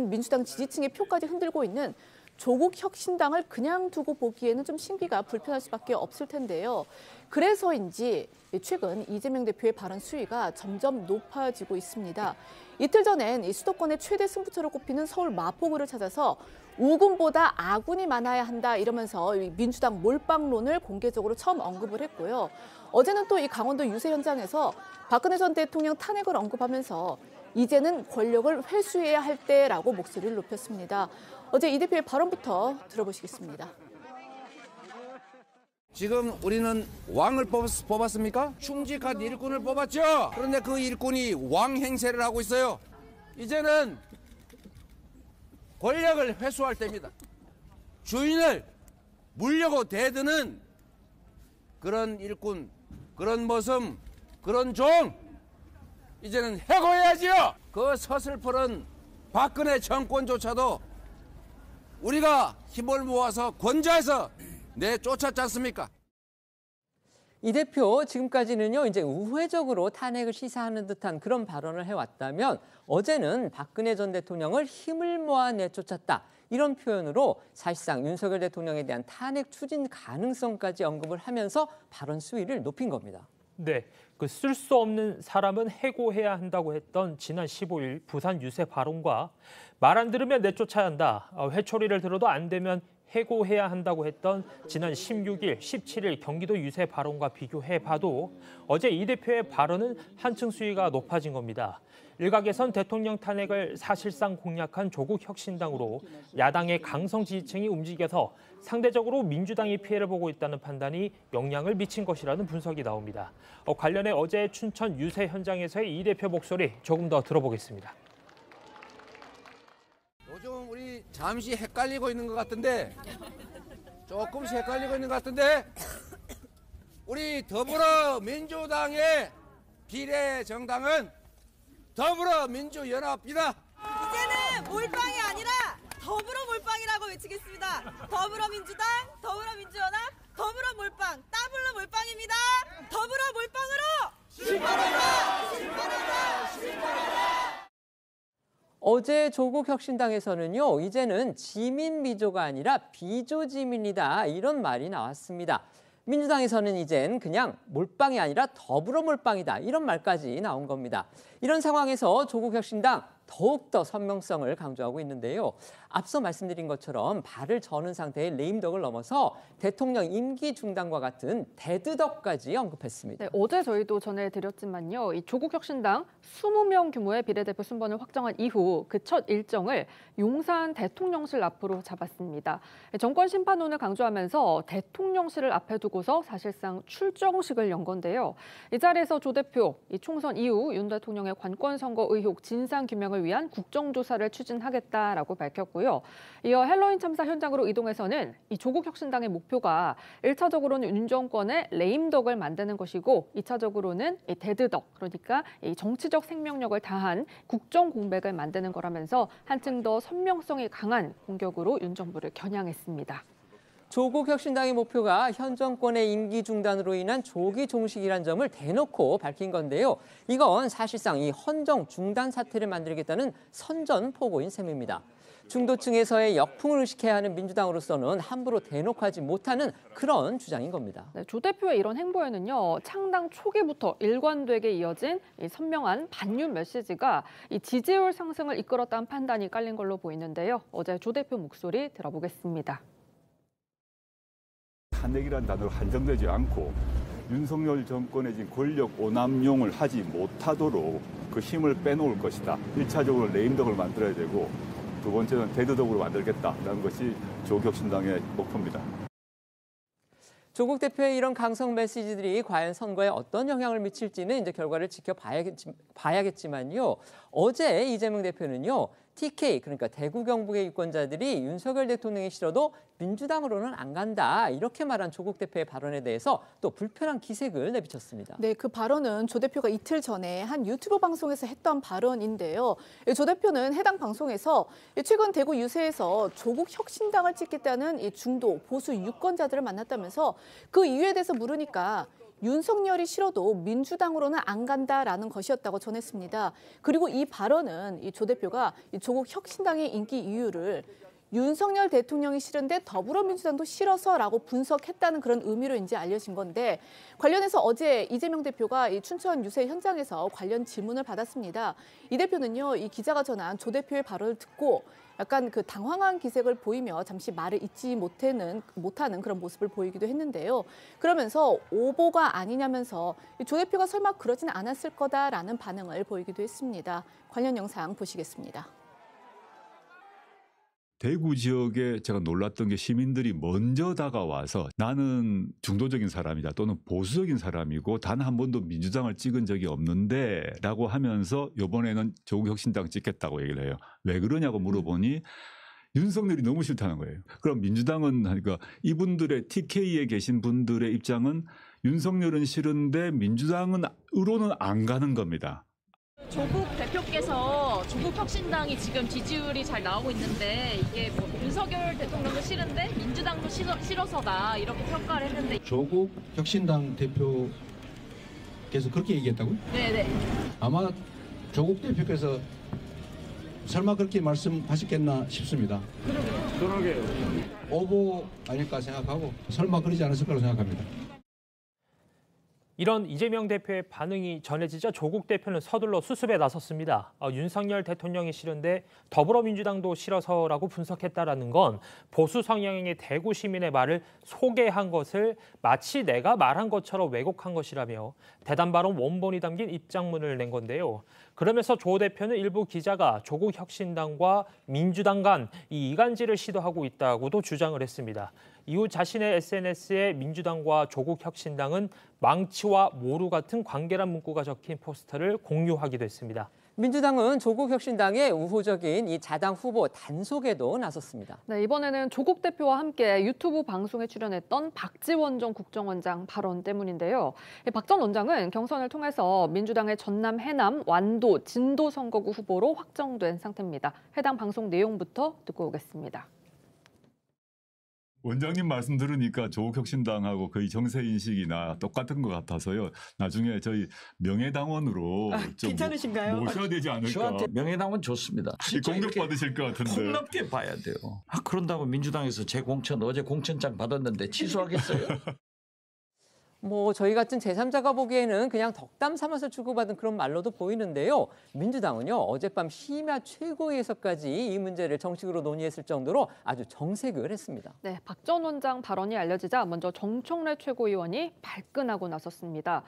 민주당 지지층의 표까지 흔들고 있는 조국혁신당을 그냥 두고 보기에는 좀 심기가 불편할 수밖에 없을 텐데요. 그래서인지 최근 이재명 대표의 발언 수위가 점점 높아지고 있습니다. 이틀 전엔 수도권의 최대 승부처로 꼽히는 서울 마포구를 찾아서 우군보다 아군이 많아야 한다 이러면서 민주당 몰빵론을 공개적으로 처음 언급을 했고요. 어제는 또 이 강원도 유세 현장에서 박근혜 전 대통령 탄핵을 언급하면서 이제는 권력을 회수해야 할 때라고 목소리를 높였습니다. 어제 이 대표의 발언부터 들어보시겠습니다. 지금 우리는 왕을 뽑았습니까? 충직한 일꾼을 뽑았죠. 그런데 그 일꾼이 왕 행세를 하고 있어요. 이제는 권력을 회수할 때입니다. 주인을 물려고 대드는 그런 일꾼, 그런 모습, 그런 종 이제는 해고해야지요. 그 서슬퍼런 박근혜 정권조차도 우리가 힘을 모아서 권좌해서 내쫓았지 않습니까? 이 대표 지금까지는요 이제 우회적으로 탄핵을 시사하는 듯한 그런 발언을 해왔다면 어제는 박근혜 전 대통령을 힘을 모아 내쫓았다 이런 표현으로 사실상 윤석열 대통령에 대한 탄핵 추진 가능성까지 언급을 하면서 발언 수위를 높인 겁니다. 네, 그 쓸 수 없는 사람은 해고해야 한다고 했던 지난 15일 부산 유세 발언과 말 안 들으면 내쫓아야 한다, 회초리를 들어도 안 되면 해고해야 한다고 했던 지난 16일, 17일 경기도 유세 발언과 비교해봐도 어제 이 대표의 발언은 한층 수위가 높아진 겁니다. 일각에선 대통령 탄핵을 사실상 공략한 조국혁신당으로 야당의 강성 지지층이 움직여서 상대적으로 민주당이 피해를 보고 있다는 판단이 영향을 미친 것이라는 분석이 나옵니다. 관련해 어제 춘천 유세 현장에서의 이 대표 목소리 조금 더 들어보겠습니다. 요즘 우리 잠시 헷갈리고 있는 것 같은데 조금씩 헷갈리고 있는 것 같은데 우리 더불어민주당의 비례정당은 더불어민주연합이다. 이제는 몰빵이 아니라 더불어 몰빵이라고 외치겠습니다. 더불어민주당, 더불어민주연합, 더불어 몰빵, 더블로 몰빵입니다. 더불어 몰빵으로 신발하라! 신발하라! 신발하라! 어제 조국혁신당에서는요, 이제는 지민 비조가 아니라 비조 지민이다 이런 말이 나왔습니다. 민주당에서는 이젠 그냥 몰빵이 아니라 더불어 몰빵이다 이런 말까지 나온 겁니다. 이런 상황에서 조국혁신당 더욱더 선명성을 강조하고 있는데요. 앞서 말씀드린 것처럼 발을 저는 상태의 레임덕을 넘어서 대통령 임기 중단과 같은 대드덕까지 언급했습니다. 네, 어제 저희도 전해드렸지만요. 이 조국혁신당 20명 규모의 비례대표 순번을 확정한 이후 그 첫 일정을 용산 대통령실 앞으로 잡았습니다. 정권 심판론을 강조하면서 대통령실을 앞에 두고서 사실상 출정식을 연 건데요. 이 자리에서 조 대표, 이 총선 이후 윤 대통령의 관권 선거 의혹 진상 규명을 위한 국정조사를 추진하겠다라고 밝혔고요. 이어 헬로윈 참사 현장으로 이동해서는 이 조국혁신당의 목표가 1차적으로는 윤 정권의 레임덕을 만드는 것이고 2차적으로는 이 데드덕, 그러니까 이 정치적 생명력을 다한 국정공백을 만드는 거라면서 한층 더 선명성이 강한 공격으로 윤 정부를 겨냥했습니다. 조국혁신당의 목표가 현 정권의 임기 중단으로 인한 조기 종식이란 점을 대놓고 밝힌 건데요. 이건 사실상 이 헌정 중단 사태를 만들겠다는 선전포고인 셈입니다. 중도층에서의 역풍을 의식해야 하는 민주당으로서는 함부로 대놓고 하지 못하는 그런 주장인 겁니다. 네, 조 대표의 이런 행보에는요, 창당 초기부터 일관되게 이어진 이 선명한 반윤 메시지가 이 지지율 상승을 이끌었다는 판단이 깔린 걸로 보이는데요. 어제 조 대표 목소리 들어보겠습니다. 탄핵이라는 단어로 한정되지 않고 윤석열 정권의 지금 권력 오남용을 하지 못하도록 그 힘을 빼놓을 것이다. 1차적으로 레임덕을 만들어야 되고 두 번째는 대드덕으로 만들겠다라는 것이 조국혁신당의 목표입니다. 조국 대표의 이런 강성 메시지들이 과연 선거에 어떤 영향을 미칠지는 이제 결과를 지켜봐야겠지만요. 어제 이재명 대표는요. TK, 그러니까 대구 경북의 유권자들이 윤석열 대통령이 싫어도 민주당으로는 안 간다. 이렇게 말한 조국 대표의 발언에 대해서 또 불편한 기색을 내비쳤습니다. 네, 그 발언은 조 대표가 이틀 전에 한 유튜브 방송에서 했던 발언인데요. 조 대표는 해당 방송에서 최근 대구 유세에서 조국 혁신당을 찍겠다는 이 중도 보수 유권자들을 만났다면서 그 이유에 대해서 물으니까 윤석열이 싫어도 민주당으로는 안 간다라는 것이었다고 전했습니다. 그리고 이 발언은 이 조 대표가 조국 혁신당의 인기 이유를 윤석열 대통령이 싫은데 더불어민주당도 싫어서라고 분석했다는 그런 의미로 이제 알려진 건데, 관련해서 어제 이재명 대표가 이 춘천 유세 현장에서 관련 질문을 받았습니다. 이 대표는요, 이 기자가 전한 조 대표의 발언을 듣고 약간 그 당황한 기색을 보이며 잠시 말을 잇지 못하는 그런 모습을 보이기도 했는데요. 그러면서 오보가 아니냐면서 조 대표가 설마 그러진 않았을 거다라는 반응을 보이기도 했습니다. 관련 영상 보시겠습니다. 대구 지역에 제가 놀랐던 게 시민들이 먼저 다가와서 나는 중도적인 사람이다 또는 보수적인 사람이고 단 한 번도 민주당을 찍은 적이 없는데 라고 하면서 이번에는 조국혁신당 찍겠다고 얘기를 해요. 왜 그러냐고 물어보니 윤석열이 너무 싫다는 거예요. 그럼 민주당은 그러니까 이분들의 TK에 계신 분들의 입장은 윤석열은 싫은데 민주당으로는 안 가는 겁니다. 조국 대표께서 조국혁신당이 지금 지지율이 잘 나오고 있는데 이게 뭐 윤석열 대통령도 싫은데 민주당도 싫어서다 이렇게 평가를 했는데 조국혁신당 대표께서 그렇게 얘기했다고요? 네네. 아마 조국 대표께서 설마 그렇게 말씀하셨겠나 싶습니다. 그러게요. 오보 아닐까 생각하고 설마 그러지 않았을 거라고 생각합니다. 이런 이재명 대표의 반응이 전해지자 조국 대표는 서둘러 수습에 나섰습니다. 윤석열 대통령이 싫은데 더불어민주당도 싫어서라고 분석했다라는 건 보수 성향의 대구 시민의 말을 소개한 것을 마치 내가 말한 것처럼 왜곡한 것이라며 대담 발언 원본이 담긴 입장문을 낸 건데요. 그러면서 조 대표는 일부 기자가 조국혁신당과 민주당 간 이 이간질을 시도하고 있다고도 주장을 했습니다. 이후 자신의 SNS에 민주당과 조국혁신당은 망치와 모루 같은 관계란 문구가 적힌 포스터를 공유하기도 했습니다. 민주당은 조국혁신당의 우호적인 이 자당 후보 단속에도 나섰습니다. 네, 이번에는 조국 대표와 함께 유튜브 방송에 출연했던 박지원 전 국정원장 발언 때문인데요. 박 전 원장은 경선을 통해서 민주당의 전남, 해남, 완도, 진도 선거구 후보로 확정된 상태입니다. 해당 방송 내용부터 듣고 오겠습니다. 원장님 말씀 들으니까 조국혁신당하고 거의 정세인식이나 똑같은 것 같아서요. 나중에 저희 명예당원으로 좀 괜찮으신가요? 모셔야 되지 않을까. 저한테 명예당원 좋습니다. 공격받으실 것 같은데. 폭넓게 봐야 돼요. 그런다고 민주당에서 제 공천, 어제 공천장 받았는데 취소하겠어요? 뭐 저희 같은 제3자가 보기에는 그냥 덕담 삼아서 주고받은 그런 말로도 보이는데요. 민주당은요, 어젯밤 심야 최고위에서까지 이 문제를 정식으로 논의했을 정도로 아주 정색을 했습니다. 네, 박 전 원장 발언이 알려지자 먼저 정청래 최고위원이 발끈하고 나섰습니다.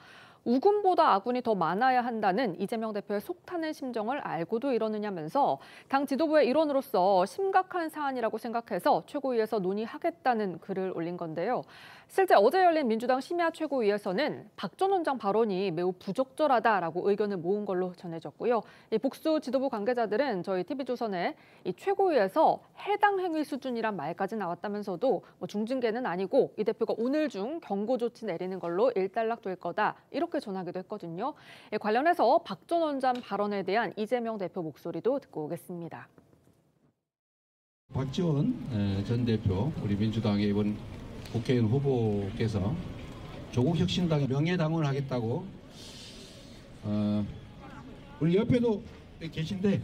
우군보다 아군이 더 많아야 한다는 이재명 대표의 속타는 심정을 알고도 이러느냐면서 당 지도부의 일원으로서 심각한 사안이라고 생각해서 최고위에서 논의하겠다는 글을 올린 건데요. 실제 어제 열린 민주당 심야 최고위에서는 박 전 원장 발언이 매우 부적절하다라고 의견을 모은 걸로 전해졌고요. 이 복수 지도부 관계자들은 저희 TV조선에 이 최고위에서 해당 행위 수준이란 말까지 나왔다면서도 뭐 중징계는 아니고 이 대표가 오늘 중 경고 조치 내리는 걸로 일단락될 거다 이렇게 전하기도 했거든요. 관련해서 박 전 원장 발언에 대한 이재명 대표 목소리도 듣고 오겠습니다. 박지원 전 대표, 우리 민주당의 이번 국회의원 후보께서 조국혁신당에 명예당원을 하겠다고 우리 옆에도 계신데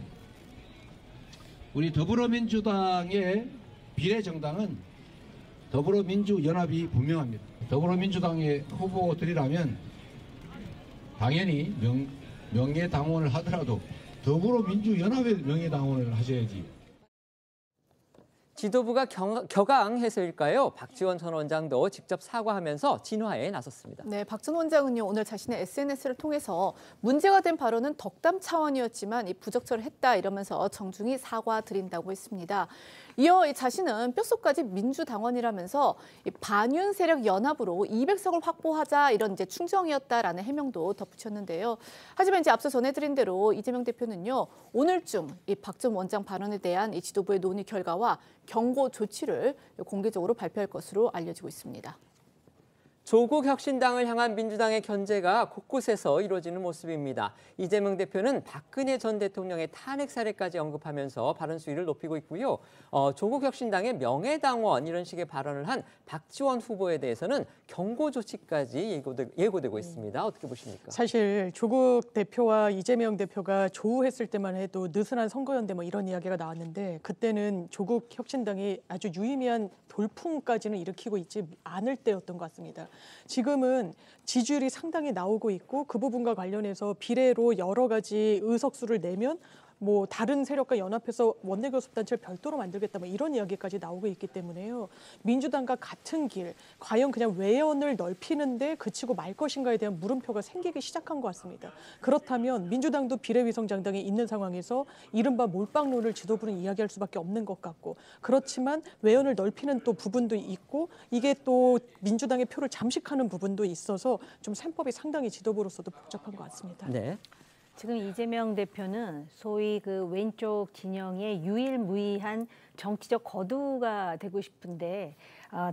우리 더불어민주당의 비례정당은 더불어민주연합이 분명합니다. 더불어민주당의 후보들이라면 당연히 명예당원을 하더라도 더불어민주연합의 명예당원을 하셔야지. 지도부가 격앙해서일까요? 박지원 전 원장도 직접 사과하면서 진화에 나섰습니다. 네, 박 전 원장은요, 오늘 자신의 SNS를 통해서 문제가 된 발언은 덕담 차원이었지만 이 부적절했다 이러면서 정중히 사과드린다고 했습니다. 이어 자신은 뼛속까지 민주당원이라면서 반윤 세력 연합으로 200석을 확보하자 이런 이제 충정이었다라는 해명도 덧붙였는데요. 하지만 이제 앞서 전해드린 대로 이재명 대표는요, 오늘쯤 이 박 전 원장 발언에 대한 이 지도부의 논의 결과와 경고 조치를 공개적으로 발표할 것으로 알려지고 있습니다. 조국혁신당을 향한 민주당의 견제가 곳곳에서 이루어지는 모습입니다. 이재명 대표는 박근혜 전 대통령의 탄핵 사례까지 언급하면서 발언 수위를 높이고 있고요. 조국혁신당의 명예당원 이런 식의 발언을 한 박지원 후보에 대해서는 경고 조치까지 예고되고 있습니다. 어떻게 보십니까? 사실 조국 대표와 이재명 대표가 조우했을 때만 해도 느슨한 선거연대 뭐 이런 이야기가 나왔는데 그때는 조국혁신당이 아주 유의미한 돌풍까지는 일으키고 있지 않을 때였던 것 같습니다. 지금은 지지율이 상당히 나오고 있고 그 부분과 관련해서 비례로 여러 가지 의석수를 내면 뭐 다른 세력과 연합해서 원내교섭단체를 별도로 만들겠다 뭐 이런 이야기까지 나오고 있기 때문에요. 민주당과 같은 길, 과연 그냥 외연을 넓히는데 그치고 말 것인가에 대한 물음표가 생기기 시작한 것 같습니다. 그렇다면 민주당도 비례위성장당이 있는 상황에서 이른바 몰빵론을 지도부는 이야기할 수밖에 없는 것 같고 그렇지만 외연을 넓히는 또 부분도 있고 이게 또 민주당의 표를 잠식하는 부분도 있어서 좀 셈법이 상당히 지도부로서도 복잡한 것 같습니다. 네. 지금 이재명 대표는 소위 그 왼쪽 진영의 유일무이한 정치적 거두가 되고 싶은데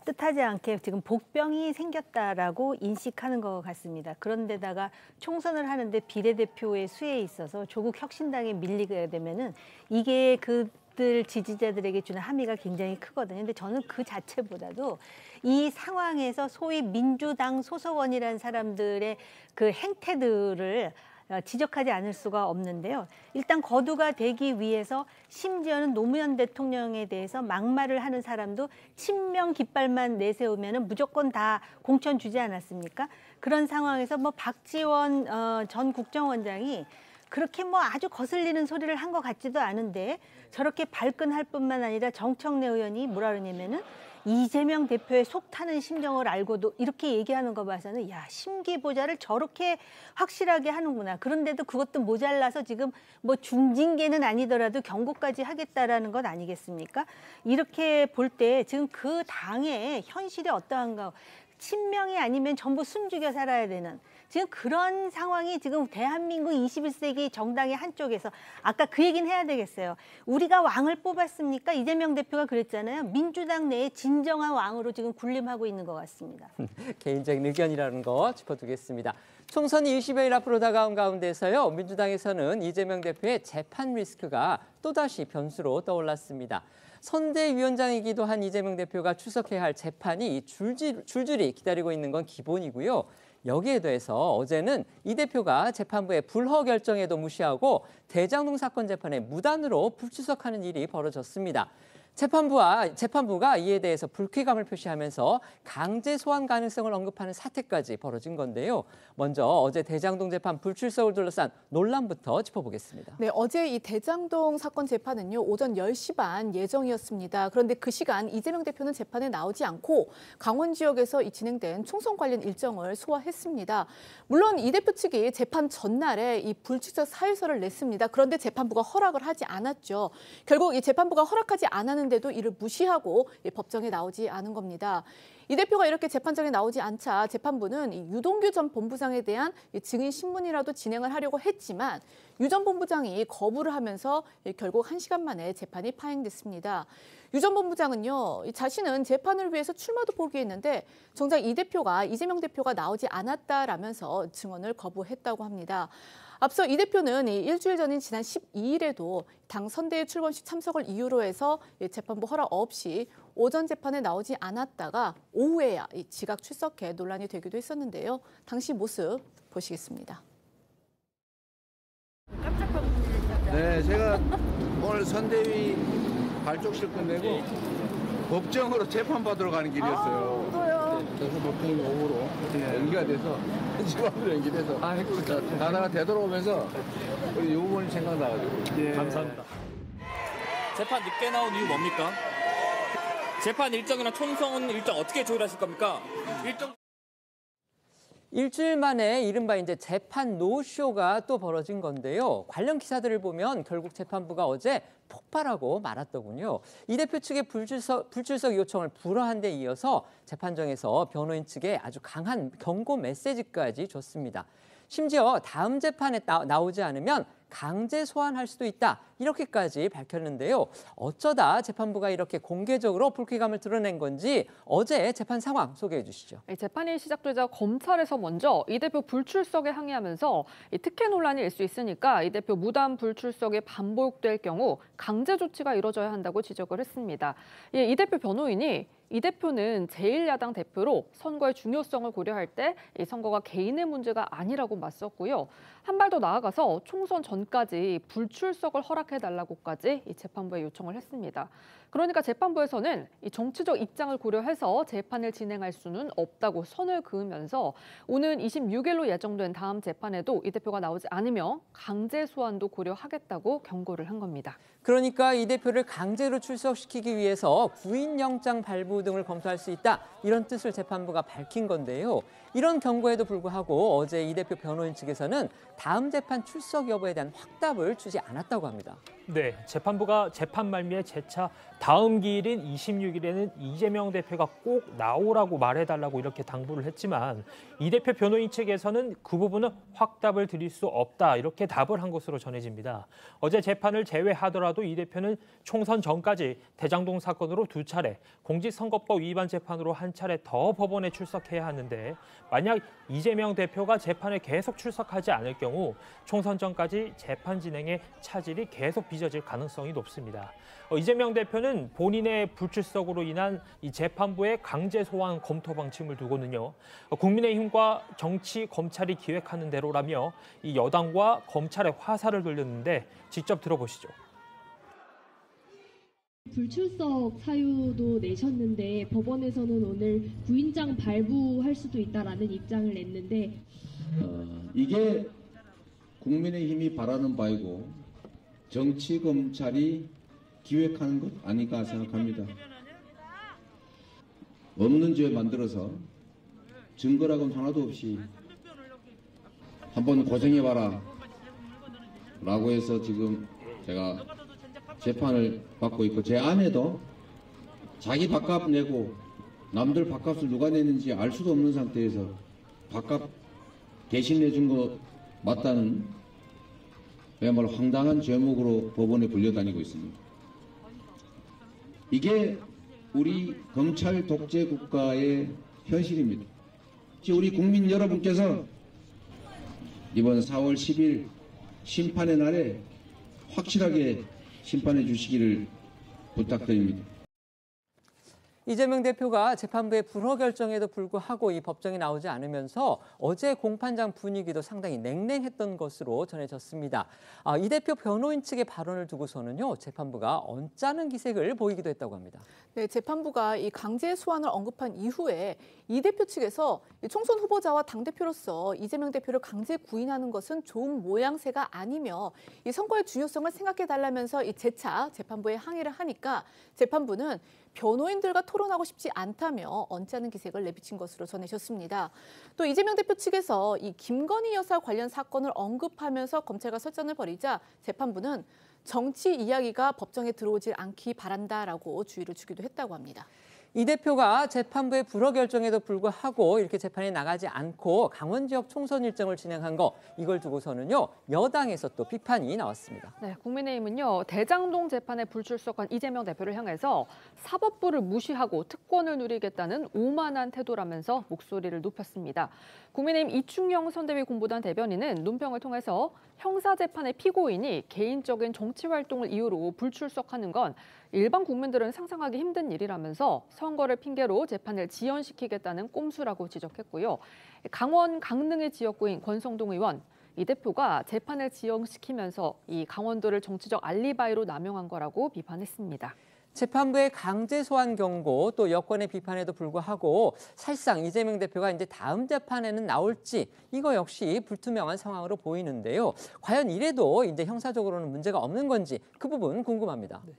뜻하지 않게 지금 복병이 생겼다라고 인식하는 것 같습니다. 그런데다가 총선을 하는데 비례대표의 수에 있어서 조국혁신당에 밀리게 되면은 이게 그들 지지자들에게 주는 함의가 굉장히 크거든요. 근데 저는 그 자체보다도 이 상황에서 소위 민주당 소속원이라는 사람들의 그 행태들을 지적하지 않을 수가 없는데요. 일단 거두가 되기 위해서 심지어는 노무현 대통령에 대해서 막말을 하는 사람도 친명 깃발만 내세우면 무조건 다 공천 주지 않았습니까? 그런 상황에서 뭐 박지원 전 국정원장이 그렇게 뭐 아주 거슬리는 소리를 한 것 같지도 않은데 저렇게 발끈할 뿐만 아니라 정청래 의원이 뭐라 그러냐면은 이재명 대표의 속 타는 심정을 알고도 이렇게 얘기하는 거 봐서는 야, 심기보자를 저렇게 확실하게 하는구나. 그런데도 그것도 모자라서 지금 뭐 중징계는 아니더라도 경고까지 하겠다라는 건 아니겠습니까? 이렇게 볼 때 지금 그 당의 현실이 어떠한가. 친명이 아니면 전부 숨죽여 살아야 되는 지금 그런 상황이 지금 대한민국 21세기 정당의 한쪽에서 아까 그 얘기는 해야 되겠어요. 우리가 왕을 뽑았습니까? 이재명 대표가 그랬잖아요. 민주당 내에 진정한 왕으로 지금 군림하고 있는 것 같습니다. 개인적인 의견이라는 거 짚어두겠습니다. 총선이 20여일 앞으로 다가온 가운데서요. 민주당에서는 이재명 대표의 재판 리스크가 또다시 변수로 떠올랐습니다. 선대위원장이기도 한 이재명 대표가 출석해야 할 재판이 줄줄이 기다리고 있는 건 기본이고요. 여기에 대해서 어제는 이 대표가 재판부의 불허 결정에도 무시하고 대장동 사건 재판에 무단으로 불출석하는 일이 벌어졌습니다. 재판부가 이에 대해서 불쾌감을 표시하면서 강제 소환 가능성을 언급하는 사태까지 벌어진 건데요. 먼저 어제 대장동 재판 불출석을 둘러싼 논란부터 짚어보겠습니다. 네, 어제 이 대장동 사건 재판은요. 오전 10시 반 예정이었습니다. 그런데 그 시간 이재명 대표는 재판에 나오지 않고 강원 지역에서 이 진행된 총선 관련 일정을 소화했습니다. 물론 이 대표 측이 재판 전날에 이 불출석 사유서를 냈습니다. 그런데 재판부가 허락을 하지 않았죠. 결국 이 재판부가 허락하지 않았는 데도 이를 무시하고 법정에 나오지 않은 겁니다. 이 대표가 이렇게 재판장에 나오지 않자 재판부는 유동규 전 본부장에 대한 증인 신문이라도 진행을 하려고 했지만 유 전 본부장이 거부를 하면서 결국 1시간 만에 재판이 파행됐습니다. 유 전 본부장은요, 자신은 재판을 위해서 출마도 포기했는데 정작 이 대표가 이재명 대표가 나오지 않았다라면서 증언을 거부했다고 합니다. 앞서 이 대표는 일주일 전인 지난 12일에도 당 선대위 출범식 참석을 이유로 해서 재판부 허락 없이 오전 재판에 나오지 않았다가 오후에야 지각 출석해 논란이 되기도 했었는데요. 당시 모습 보시겠습니다. 네, 제가 오늘 선대위 발족식 끝내고 법정으로 재판받으러 가는 길이었어요. 그래서 법정이 오후로 연기가 돼서 집안으로 연기돼서 가다가 되돌아오면서 우리 요번이 생각나가지고 감사합니다. 재판 늦게 나온 이유 뭡니까? 재판 일정이나 총선 일정 어떻게 조율하실 겁니까? 일주일 만에 이른바 이제 재판 노쇼가 또 벌어진 건데요. 관련 기사들을 보면 결국 재판부가 어제 폭발하고 말았더군요. 이 대표 측의 불출석 요청을 불허한 데 이어서 재판정에서 변호인 측에 아주 강한 경고 메시지까지 줬습니다. 심지어 다음 재판에 나오지 않으면 강제 소환할 수도 있다. 이렇게까지 밝혔는데요. 어쩌다 재판부가 이렇게 공개적으로 불쾌감을 드러낸 건지 어제 재판 상황 소개해 주시죠. 재판이 시작되자 검찰에서 먼저 이 대표 불출석에 항의하면서 이 특혜 논란이 일 수 있으니까 이 대표 무단 불출석이 반복될 경우 강제 조치가 이뤄져야 한다고 지적을 했습니다. 예, 이 대표 변호인이 이 대표는 제1야당 대표로 선거의 중요성을 고려할 때 이 선거가 개인의 문제가 아니라고 맞섰고요. 한 발 더 나아가서 총선 전까지 불출석을 허락해달라고까지 이 재판부에 요청을 했습니다. 그러니까 재판부에서는 이 정치적 입장을 고려해서 재판을 진행할 수는 없다고 선을 그으면서 오는 26일로 예정된 다음 재판에도 이 대표가 나오지 않으며 강제 소환도 고려하겠다고 경고를 한 겁니다. 그러니까 이 대표를 강제로 출석시키기 위해서 구인영장 발부 등을 검토할 수 있다. 이런 뜻을 재판부가 밝힌 건데요. 이런 경고에도 불구하고 어제 이 대표 변호인 측에서는 다음 재판 출석 여부에 대한 확답을 주지 않았다고 합니다. 네, 재판부가 재판 말미에 재차 다음 기일인 26일에는 이재명 대표가 꼭 나오라고 말해달라고 이렇게 당부를 했지만 이 대표 변호인 측에서는 그 부분은 확답을 드릴 수 없다 이렇게 답을 한 것으로 전해집니다. 어제 재판을 제외하더라도 이 대표는 총선 전까지 대장동 사건으로 2차례, 공직선거법 위반 재판으로 1차례 더 법원에 출석해야 하는데 만약 이재명 대표가 재판에 계속 출석하지 않을 경우 총선 전까지 재판 진행에 차질이 계속 빚어질 가능성이 높습니다. 이재명 대표는 본인의 불출석으로 인한 이 재판부의 강제 소환 검토 방침을 두고는요. 국민의힘과 정치 검찰이 기획하는 대로라며 이 여당과 검찰에 화살을 돌렸는데 직접 들어보시죠. 불출석 사유도 내셨는데 법원에서는 오늘 구인장 발부할 수도 있다라는 입장을 냈는데 이게 국민의힘이 바라는 바이고 정치 검찰이 기획하는 것 아닌가 생각합니다. 없는 죄 만들어서 증거라고는 하나도 없이 한번 고생해봐라 라고 해서 지금 제가 재판을 받고 있고 제 아내도 자기 밥값 내고 남들 밥값을 누가 내는지 알 수도 없는 상태에서 밥값 대신 내준 거 맞다는 그야말로 황당한 죄목으로 법원에 불려다니고 있습니다. 이게 우리 검찰 독재 국가의 현실입니다. 우리 국민 여러분께서 이번 4월 10일 심판의 날에 확실하게 심판해 주시기를 부탁드립니다. 이재명 대표가 재판부의 불허 결정에도 불구하고 이 법정에 나오지 않으면서 어제 공판장 분위기도 상당히 냉랭했던 것으로 전해졌습니다. 이 대표 변호인 측의 발언을 두고서는요, 재판부가 언짢은 기색을 보이기도 했다고 합니다. 네, 재판부가 이 강제 소환을 언급한 이후에 이 대표 측에서 총선 후보자와 당대표로서 이재명 대표를 강제 구인하는 것은 좋은 모양새가 아니며 이 선거의 중요성을 생각해달라면서 이 재차 재판부에 항의를 하니까 재판부는 변호인들과 토론하고 싶지 않다며 언짢은 기색을 내비친 것으로 전해졌습니다. 또 이재명 대표 측에서 이 김건희 여사 관련 사건을 언급하면서 검찰과 설전을 벌이자 재판부는 정치 이야기가 법정에 들어오지 않기 바란다라고 주의를 주기도 했다고 합니다. 이 대표가 재판부의 불허 결정에도 불구하고 이렇게 재판에 나가지 않고 강원 지역 총선 일정을 진행한 거, 이걸 두고서는요, 여당에서 또 비판이 나왔습니다. 네, 국민의힘은요, 대장동 재판에 불출석한 이재명 대표를 향해서 사법부를 무시하고 특권을 누리겠다는 오만한 태도라면서 목소리를 높였습니다. 국민의힘 이충영 선대위 공보단 대변인은 논평을 통해서 형사재판의 피고인이 개인적인 정치활동을 이유로 불출석하는 건 일반 국민들은 상상하기 힘든 일이라면서 선거를 핑계로 재판을 지연시키겠다는 꼼수라고 지적했고요. 강원 강릉의 지역구인 권성동 의원, 이 대표가 재판을 지연시키면서 이 강원도를 정치적 알리바이로 남용한 거라고 비판했습니다. 재판부의 강제 소환 경고 또 여권의 비판에도 불구하고 사실상 이재명 대표가 이제 다음 재판에는 나올지 이거 역시 불투명한 상황으로 보이는데요. 과연 이래도 이제 형사적으로는 문제가 없는 건지 그 부분 궁금합니다. 네.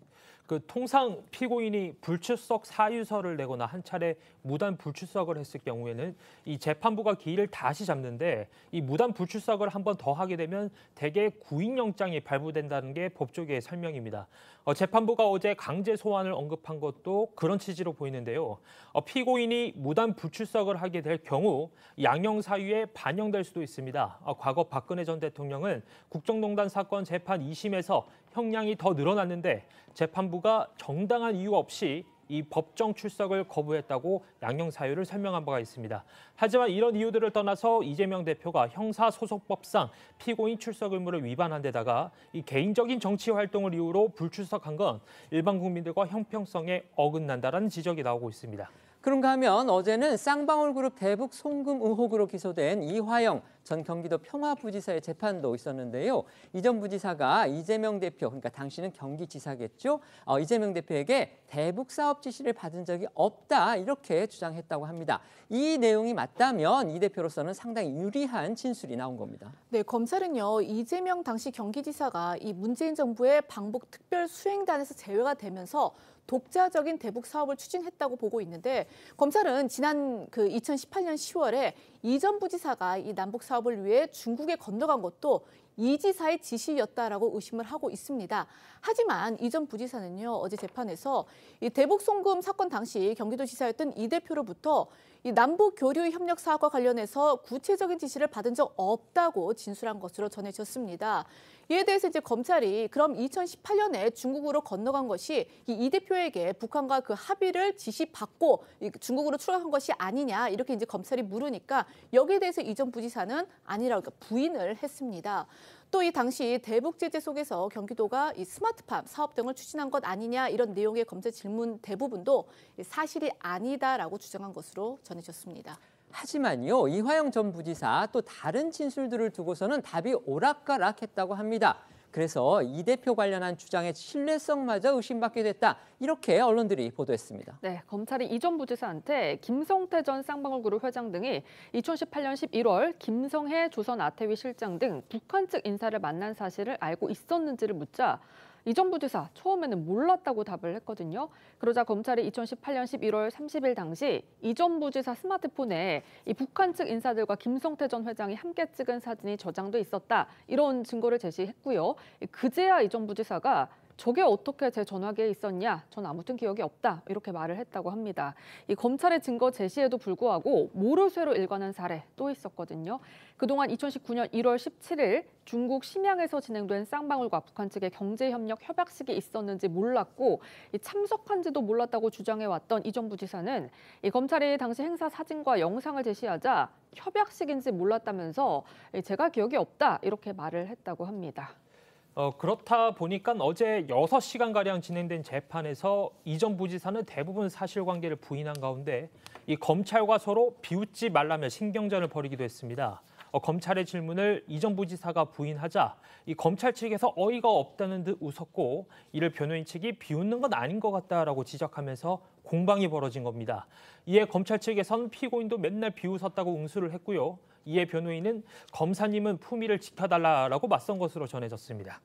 통상 피고인이 불출석 사유서를 내거나 한 차례 무단 불출석을 했을 경우에는 이 재판부가 기일을 다시 잡는데 이 무단 불출석을 한 번 더 하게 되면 대개 구인영장이 발부된다는 게 법조계의 설명입니다. 재판부가 어제 강제 소환을 언급한 것도 그런 취지로 보이는데요. 피고인이 무단 불출석을 하게 될 경우 양형 사유에 반영될 수도 있습니다. 과거 박근혜 전 대통령은 국정농단 사건 재판 2심에서 형량이 더 늘어났는데 재판부가 정당한 이유 없이 이 법정 출석을 거부했다고 양형 사유를 설명한 바가 있습니다. 하지만 이런 이유들을 떠나서 이재명 대표가 형사소송법상 피고인 출석 의무를 위반한 데다가 이 개인적인 정치 활동을 이유로 불출석한 건 일반 국민들과 형평성에 어긋난다는 지적이 나오고 있습니다. 그런가 하면 어제는 쌍방울그룹 대북 송금 의혹으로 기소된 이화영 전 경기도 평화부지사의 재판도 있었는데요. 이 전 부지사가 이재명 대표, 그러니까 당신은 경기지사겠죠? 이재명 대표에게 대북 사업 지시를 받은 적이 없다 이렇게 주장했다고 합니다. 이 내용이 맞다면 이 대표로서는 상당히 유리한 진술이 나온 겁니다. 네, 검찰은요. 이재명 당시 경기지사가 이 문재인 정부의 방북 특별 수행단에서 제외가 되면서 독자적인 대북 사업을 추진했다고 보고 있는데 검찰은 지난 2018년 10월에 이 전 부지사가 이 남북 사업을 위해 중국에 건너간 것도 이 지사의 지시였다라고 의심을 하고 있습니다. 하지만 이 전 부지사는요 어제 재판에서 이 대북 송금 사건 당시 경기도지사였던 이 대표로부터 이 남북 교류 협력 사업과 관련해서 구체적인 지시를 받은 적 없다고 진술한 것으로 전해졌습니다. 이에 대해서 이제 검찰이 그럼 2018년에 중국으로 건너간 것이 이 대표에게 북한과 그 합의를 지시받고 중국으로 출국한 것이 아니냐 이렇게 이제 검찰이 물으니까 여기에 대해서 이 전 부지사는 아니라고 부인을 했습니다. 또 이 당시 대북 제재 속에서 경기도가 이 스마트팜 사업 등을 추진한 것 아니냐 이런 내용의 검찰 질문 대부분도 사실이 아니다라고 주장한 것으로 전해졌습니다. 하지만요, 이화영 전 부지사 또 다른 진술들을 두고서는 답이 오락가락했다고 합니다. 그래서 이 대표 관련한 주장의 신뢰성마저 의심받게 됐다. 이렇게 언론들이 보도했습니다. 네, 검찰이 이 전 부지사한테 김성태 전 쌍방울그룹 회장 등이 2018년 11월 김성해 조선 아태위 실장 등 북한 측 인사를 만난 사실을 알고 있었는지를 묻자 이 전 부지사 처음에는 몰랐다고 답을 했거든요. 그러자 검찰이 2018년 11월 30일 당시 이 전 부지사 스마트폰에 이 북한 측 인사들과 김성태 전 회장이 함께 찍은 사진이 저장돼 있었다. 이런 증거를 제시했고요. 그제야 이 전 부지사가 저게 어떻게 제 전화기에 있었냐? 전 아무튼 기억이 없다. 이렇게 말을 했다고 합니다. 이 검찰의 증거 제시에도 불구하고 모르쇠로 일관한 사례 또 있었거든요. 그동안 2019년 1월 17일 중국 심양에서 진행된 쌍방울과 북한 측의 경제협력 협약식이 있었는지 몰랐고 참석한지도 몰랐다고 주장해왔던 이 전 부지사는 이 검찰이 당시 행사 사진과 영상을 제시하자 협약식인지 몰랐다면서 제가 기억이 없다. 이렇게 말을 했다고 합니다. 그렇다 보니까 어제 6시간가량 진행된 재판에서 이 전 부지사는 대부분 사실관계를 부인한 가운데 이 검찰과 서로 비웃지 말라며 신경전을 벌이기도 했습니다. 검찰의 질문을 이 전 부지사가 부인하자 이 검찰 측에서 어이가 없다는 듯 웃었고 이를 변호인 측이 비웃는 건 아닌 것 같다라고 지적하면서 공방이 벌어진 겁니다. 이에 검찰 측에서는 피고인도 맨날 비웃었다고 응수를 했고요. 이에 변호인은 검사님은 품위를 지켜달라라고 맞선 것으로 전해졌습니다.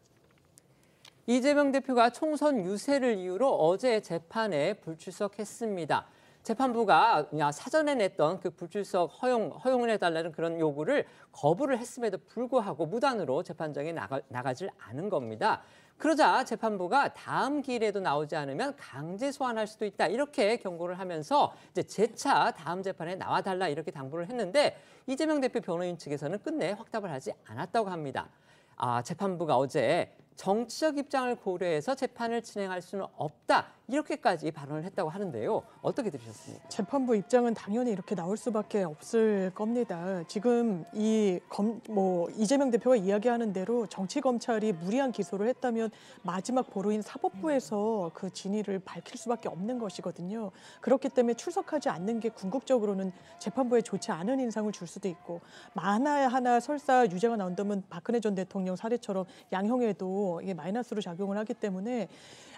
이재명 대표가 총선 유세를 이유로 어제 재판에 불출석했습니다. 재판부가 사전에 냈던 그 불출석 허용을 해달라는 그런 요구를 거부를 했음에도 불구하고 무단으로 재판장에 나가질 않은 겁니다. 그러자 재판부가 다음 기일에도 나오지 않으면 강제 소환할 수도 있다 이렇게 경고를 하면서 이제 재차 다음 재판에 나와달라 이렇게 당부를 했는데 이재명 대표 변호인 측에서는 끝내 확답을 하지 않았다고 합니다. 재판부가 어제 정치적 입장을 고려해서 재판을 진행할 수는 없다 이렇게까지 발언을 했다고 하는데요. 어떻게 들으셨습니까? 재판부 입장은 당연히 이렇게 나올 수밖에 없을 겁니다. 지금 이재명 대표가 이야기하는 대로 정치 검찰이 무리한 기소를 했다면 마지막 보루인 사법부에서 그 진위를 밝힐 수밖에 없는 것이거든요. 그렇기 때문에 출석하지 않는 게 궁극적으로는 재판부에 좋지 않은 인상을 줄 수도 있고 만에 하나 설사 유죄가 나온다면 박근혜 전 대통령 사례처럼 양형에도 이게 마이너스로 작용을 하기 때문에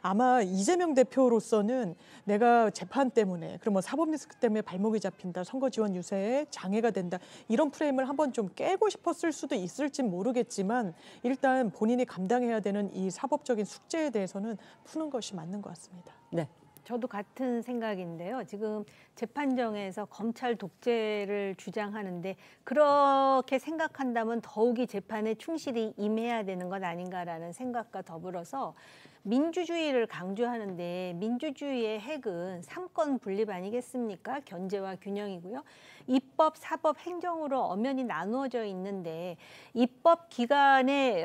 아마 이재명 대표로서는 내가 재판 때문에, 그럼 뭐 사법 리스크 때문에 발목이 잡힌다, 선거 지원 유세에 장애가 된다, 이런 프레임을 한번 좀 깨고 싶었을 수도 있을진 모르겠지만 일단 본인이 감당해야 되는 이 사법적인 숙제에 대해서는 푸는 것이 맞는 것 같습니다. 네. 저도 같은 생각인데요. 지금 재판정에서 검찰 독재를 주장하는데 그렇게 생각한다면 더욱이 재판에 충실히 임해야 되는 것 아닌가라는 생각과 더불어서 민주주의를 강조하는데 민주주의의 핵은 삼권 분립 아니겠습니까? 견제와 균형이고요. 입법, 사법, 행정으로 엄연히 나누어져 있는데 입법 기간에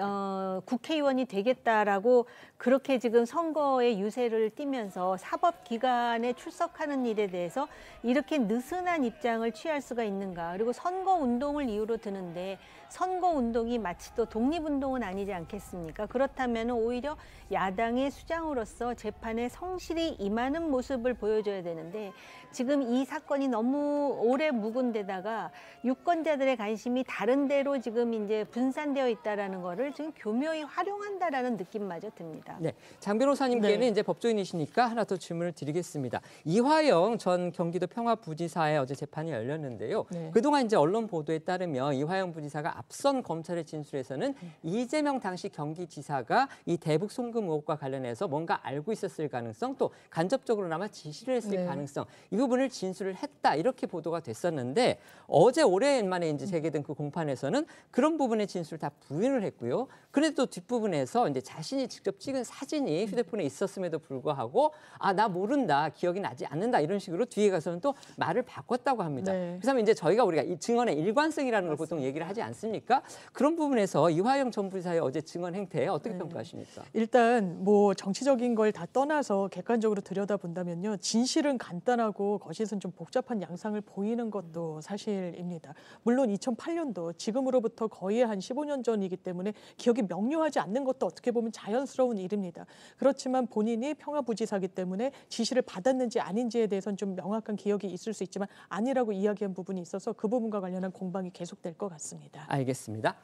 국회의원이 되겠다라고 그렇게 지금 선거의 유세를 띠면서 사법 기간에 출석하는 일에 대해서 이렇게 느슨한 입장을 취할 수가 있는가. 그리고 선거운동을 이유로 드는데 선거운동이 마치 또 독립운동은 아니지 않겠습니까? 그렇다면 오히려 야당 의 수장으로서 재판에 성실히 임하는 모습을 보여줘야 되는데 지금 이 사건이 너무 오래 묵은 데다가 유권자들의 관심이 다른 데로 지금 이제 분산되어 있다라는 거를 지금 교묘히 활용한다라는 느낌마저 듭니다. 네, 장 변호사님께는 이제 법조인이시니까 하나 더 질문을 드리겠습니다. 이화영 전 경기도 평화부지사의 어제 재판이 열렸는데요. 그동안 이제 언론 보도에 따르면 이화영 부지사가 앞선 검찰의 진술에서는 이재명 당시 경기지사가 이 대북 송금 의혹과 관련해서 뭔가 알고 있었을 가능성, 또 간접적으로나마 지시를 했을 가능성, 이 부분을 진술을 했다, 이렇게 보도가 됐었는데 어제 오랜만에 이제 재개된 그 공판에서는 그런 부분의 진술을 다 부인을 했고요. 그래도 뒷부분에서 이제 자신이 직접 찍은 사진이 휴대폰에 있었음에도 불구하고 아, 나 모른다, 기억이 나지 않는다, 이런 식으로 뒤에 가서는 또 말을 바꿨다고 합니다. 그래서 이제 우리가 이 증언의 일관성이라는 걸 보통 얘기를 하지 않습니까? 그런 부분에서 이화영 전 부지사의 어제 증언 행태 어떻게 평가하십니까? 일단 뭐 정치적인 걸 다 떠나서 객관적으로 들여다본다면요. 진실은 간단하고 거짓은 좀 복잡한 양상을 보이는 것도 사실입니다. 물론 2008년도 지금으로부터 거의 한 15년 전이기 때문에 기억이 명료하지 않는 것도 어떻게 보면 자연스러운 일입니다. 그렇지만 본인이 평화부지사기 때문에 지시를 받았는지 아닌지에 대해서는 좀 명확한 기억이 있을 수 있지만 아니라고 이야기한 부분이 있어서 그 부분과 관련한 공방이 계속될 것 같습니다. 알겠습니다.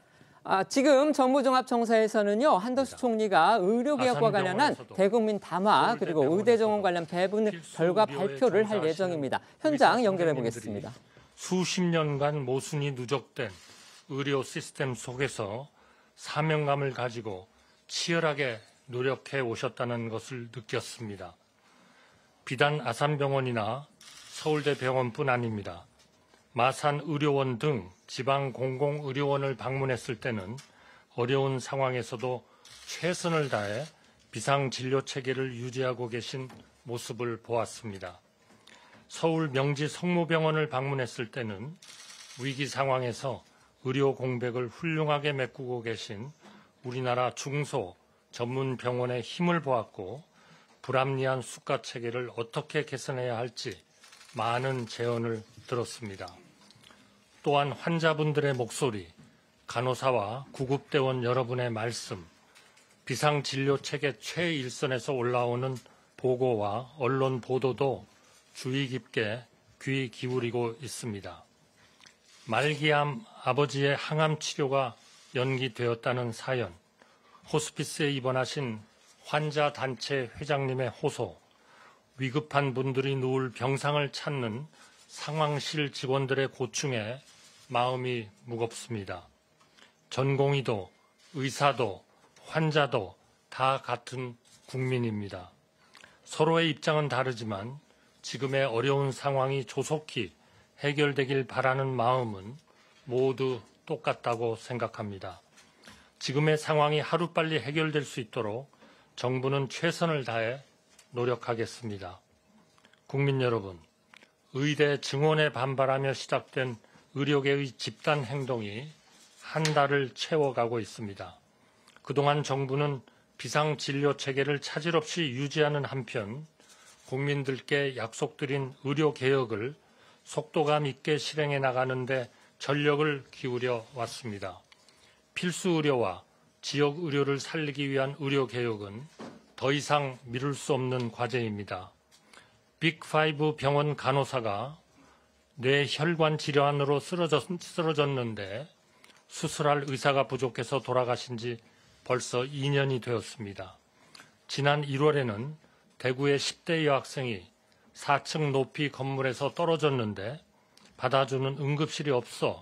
지금 정부종합청사에서는요, 한덕수 총리가 의료개혁과 관련한 대국민 담화 그리고 의대정원 관련 배분 결과 발표를 할 예정입니다. 현장 연결해 보겠습니다. 수십 년간 모순이 누적된 의료 시스템 속에서 사명감을 가지고 치열하게 노력해 오셨다는 것을 느꼈습니다. 비단 아산병원이나 서울대 병원뿐 아닙니다. 마산의료원 등 지방공공의료원을 방문했을 때는 어려운 상황에서도 최선을 다해 비상진료체계를 유지하고 계신 모습을 보았습니다. 서울 명지 성모병원을 방문했을 때는 위기 상황에서 의료 공백을 훌륭하게 메꾸고 계신 우리나라 중소 전문병원의 힘을 보았고 불합리한 수가체계를 어떻게 개선해야 할지 많은 제언을 들었습니다. 또한 환자분들의 목소리, 간호사와 구급대원 여러분의 말씀, 비상진료체계 최일선에서 올라오는 보고와 언론 보도도 주의 깊게 귀 기울이고 있습니다. 말기암 아버지의 항암 치료가 연기되었다는 사연, 호스피스에 입원하신 환자 단체 회장님의 호소, 위급한 분들이 누울 병상을 찾는 상황실 직원들의 고충에 마음이 무겁습니다. 전공의도 의사도 환자도 다 같은 국민입니다. 서로의 입장은 다르지만 지금의 어려운 상황이 조속히 해결되길 바라는 마음은 모두 똑같다고 생각합니다. 지금의 상황이 하루빨리 해결될 수 있도록 정부는 최선을 다해 노력하겠습니다. 국민 여러분, 의대 증원에 반발하며 시작된 의료계의 집단 행동이 한 달을 채워가고 있습니다. 그동안 정부는 비상진료체계를 차질 없이 유지하는 한편 국민들께 약속드린 의료개혁을 속도감 있게 실행해 나가는 데 전력을 기울여 왔습니다. 필수의료와 지역의료를 살리기 위한 의료개혁은 더 이상 미룰 수 없는 과제입니다. 빅5 병원 간호사가 뇌혈관 질환으로 쓰러졌는데 수술할 의사가 부족해서 돌아가신 지 벌써 2년이 되었습니다. 지난 1월에는 대구의 10대 여학생이 4층 높이 건물에서 떨어졌는데 받아주는 응급실이 없어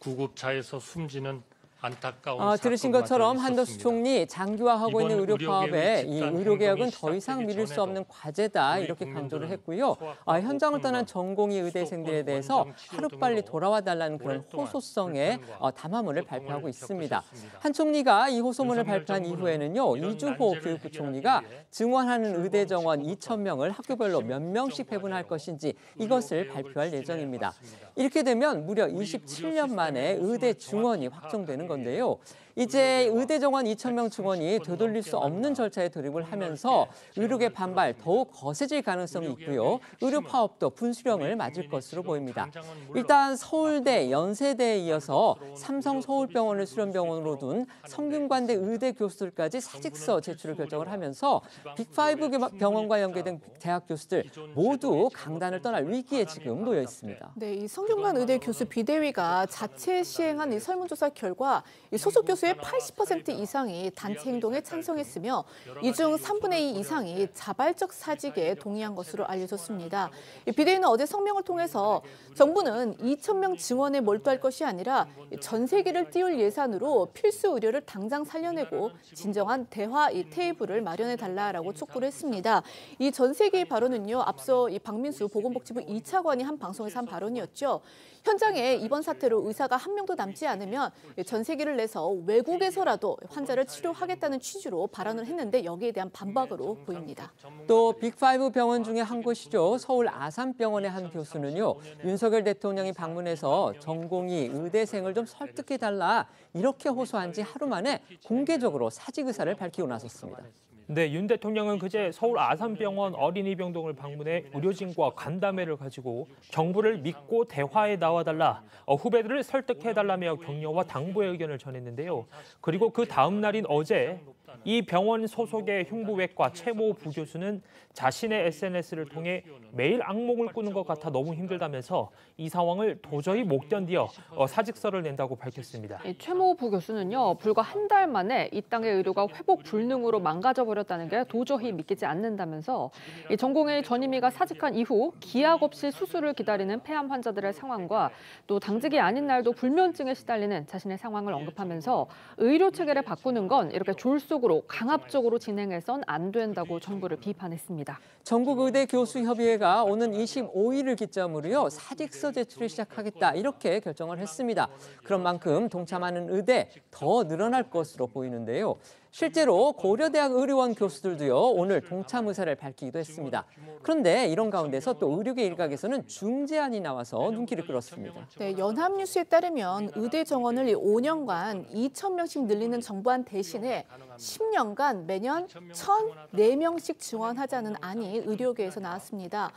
구급차에서 숨지는 안타까운 들으신 것처럼 한덕수 총리 장기화하고 있는 의료 파업에 이 의료개혁은 더 이상 미룰 수 없는 과제다 이렇게 강조를 했고요. 현장을 떠난 전공의 의대생들에 대해서 하루빨리 돌아와 달라는 그런 호소성의 담화문을 발표하고 있습니다. 한 총리가 이 호소문을 발표한 이후에는요. 이주호 교육부 총리가 증원하는 의대 정원 2,000명을 학교별로 몇 명씩 배분할 것인지 이것을 발표할 예정입니다. 이렇게 되면 무려 27년 만에 의대 증원이 확정되는 건데요. 이제 의대 정원 2,000명 증원이 되돌릴 수 없는 절차에 돌입을 하면서 의료계 반발 더욱 거세질 가능성이 있고요. 의료 파업도 분수령을 맞을 것으로 보입니다. 일단 서울대, 연세대에 이어서 삼성서울병원을 수련병원으로 둔 성균관대 의대 교수들까지 사직서 제출을 결정을 하면서 빅5 병원과 연계된 대학 교수들 모두 강단을 떠날 위기에 지금 놓여 있습니다. 네, 이 성균관 의대 교수 비대위가 자체 시행한 이 설문조사 결과 이 소속 교수의 80% 이상이 단체 행동에 찬성했으며 이 중 3분의 2 이상이 자발적 사직에 동의한 것으로 알려졌습니다. 비대위는 어제 성명을 통해서 정부는 2,000명 증원에 몰두할 것이 아니라 전 세계를 띄울 예산으로 필수 의료를 당장 살려내고 진정한 대화 이 테이블을 마련해달라라고 촉구를 했습니다. 이 전 세계의 발언은요. 앞서 이 박민수 보건복지부 2차관이 한 방송에서 한 발언이었죠. 현장에 이번 사태로 의사가 한 명도 남지 않으면 전 세계를 내서 외국에서라도 환자를 치료하겠다는 취지로 발언을 했는데 여기에 대한 반박으로 보입니다. 또 빅5 병원 중에 한 곳이죠. 서울 아산병원의 한 교수는요. 윤석열 대통령이 방문해서 전공의 의대생을 좀 설득해달라 이렇게 호소한 지 하루 만에 공개적으로 사직 의사를 밝히고 나섰습니다. 네, 윤 대통령은 그제 서울 아산병원 어린이병동을 방문해 의료진과 간담회를 가지고 정부를 믿고 대화에 나와달라, 후배들을 설득해달라며 격려와 당부의 의견을 전했는데요. 그리고 그 다음 날인 어제 이 병원 소속의 흉부외과 최모 부교수는 자신의 SNS를 통해 매일 악몽을 꾸는 것 같아 너무 힘들다면서 이 상황을 도저히 못 견디어 사직서를 낸다고 밝혔습니다. 최모 부교수는요, 불과 한 달 만에 이 땅의 의료가 회복 불능으로 망가져버렸다는 게 도저히 믿기지 않는다면서 이 전공의 전임의가 사직한 이후 기약 없이 수술을 기다리는 폐암 환자들의 상황과 또 당직이 아닌 날도 불면증에 시달리는 자신의 상황을 언급하면서 의료 체계를 바꾸는 건 이렇게 졸속 강압적으로 진행해선 안 된다고 정부를 비판했습니다. 전국의대 교수협의회가 오는 25일을 기점으로요. 사직서 제출을 시작하겠다 이렇게 결정을 했습니다. 그런 만큼 동참하는 의대 더 늘어날 것으로 보이는데요. 실제로 고려대학 의료원 교수들도요. 오늘 동참 의사를 밝히기도 했습니다. 그런데 이런 가운데서 또 의료계 일각에서는 중재안이 나와서 눈길을 끌었습니다. 네, 연합뉴스에 따르면 의대 정원을 5년간 2,000명씩 늘리는 정부안 대신에 10년간 매년 1,004명씩 증원하자는 안이 의료계에서 나왔습니다.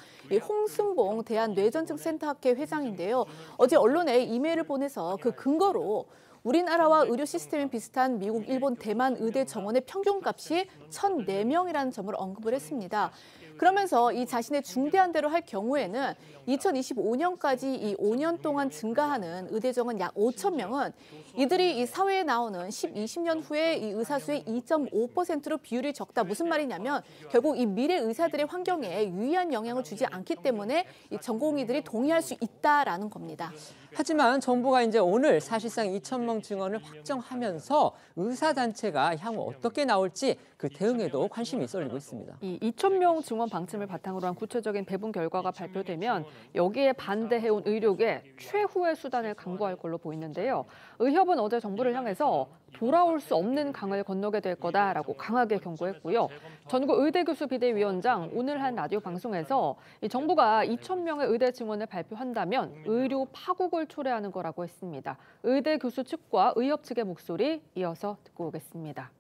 홍승봉 대한뇌전증센터학회 회장인데요. 어제 언론에 이메일을 보내서 그 근거로 우리나라와 의료 시스템이 비슷한 미국, 일본, 대만 의대 정원의 평균값이 1,004명이라는 점을 언급을 했습니다. 그러면서 이 자신의 중대한 대로 할 경우에는 2025년까지 이 5년 동안 증가하는 의대 정원 약 5,000명은 이들이 이 사회에 나오는 10-20년 후에 이 의사 수의 2.5%로 비율이 적다. 무슨 말이냐면 결국 이 미래 의사들의 환경에 유의한 영향을 주지 않기 때문에 이 전공의들이 동의할 수 있다라는 겁니다. 하지만 정부가 이제 오늘 사실상 2,000명 증원을 확정하면서 의사단체가 향후 어떻게 나올지 그 대응에도 관심이 쏠리고 있습니다. 이 2,000명 증원 방침을 바탕으로 한 구체적인 배분 결과가 발표되면 여기에 반대해온 의료계 최후의 수단을 강구할 걸로 보이는데요. 의협은 어제 정부를 향해서 돌아올 수 없는 강을 건너게 될 거다라고 강하게 경고했고요. 전국 의대 교수 비대위원장 오늘 한 라디오 방송에서 이 정부가 2,000명의 의대 증원을 발표한다면 의료 파국을 초래하는 거라고 했습니다. 의대 교수 측과 의협 측의 목소리 이어서 듣고 오겠습니다.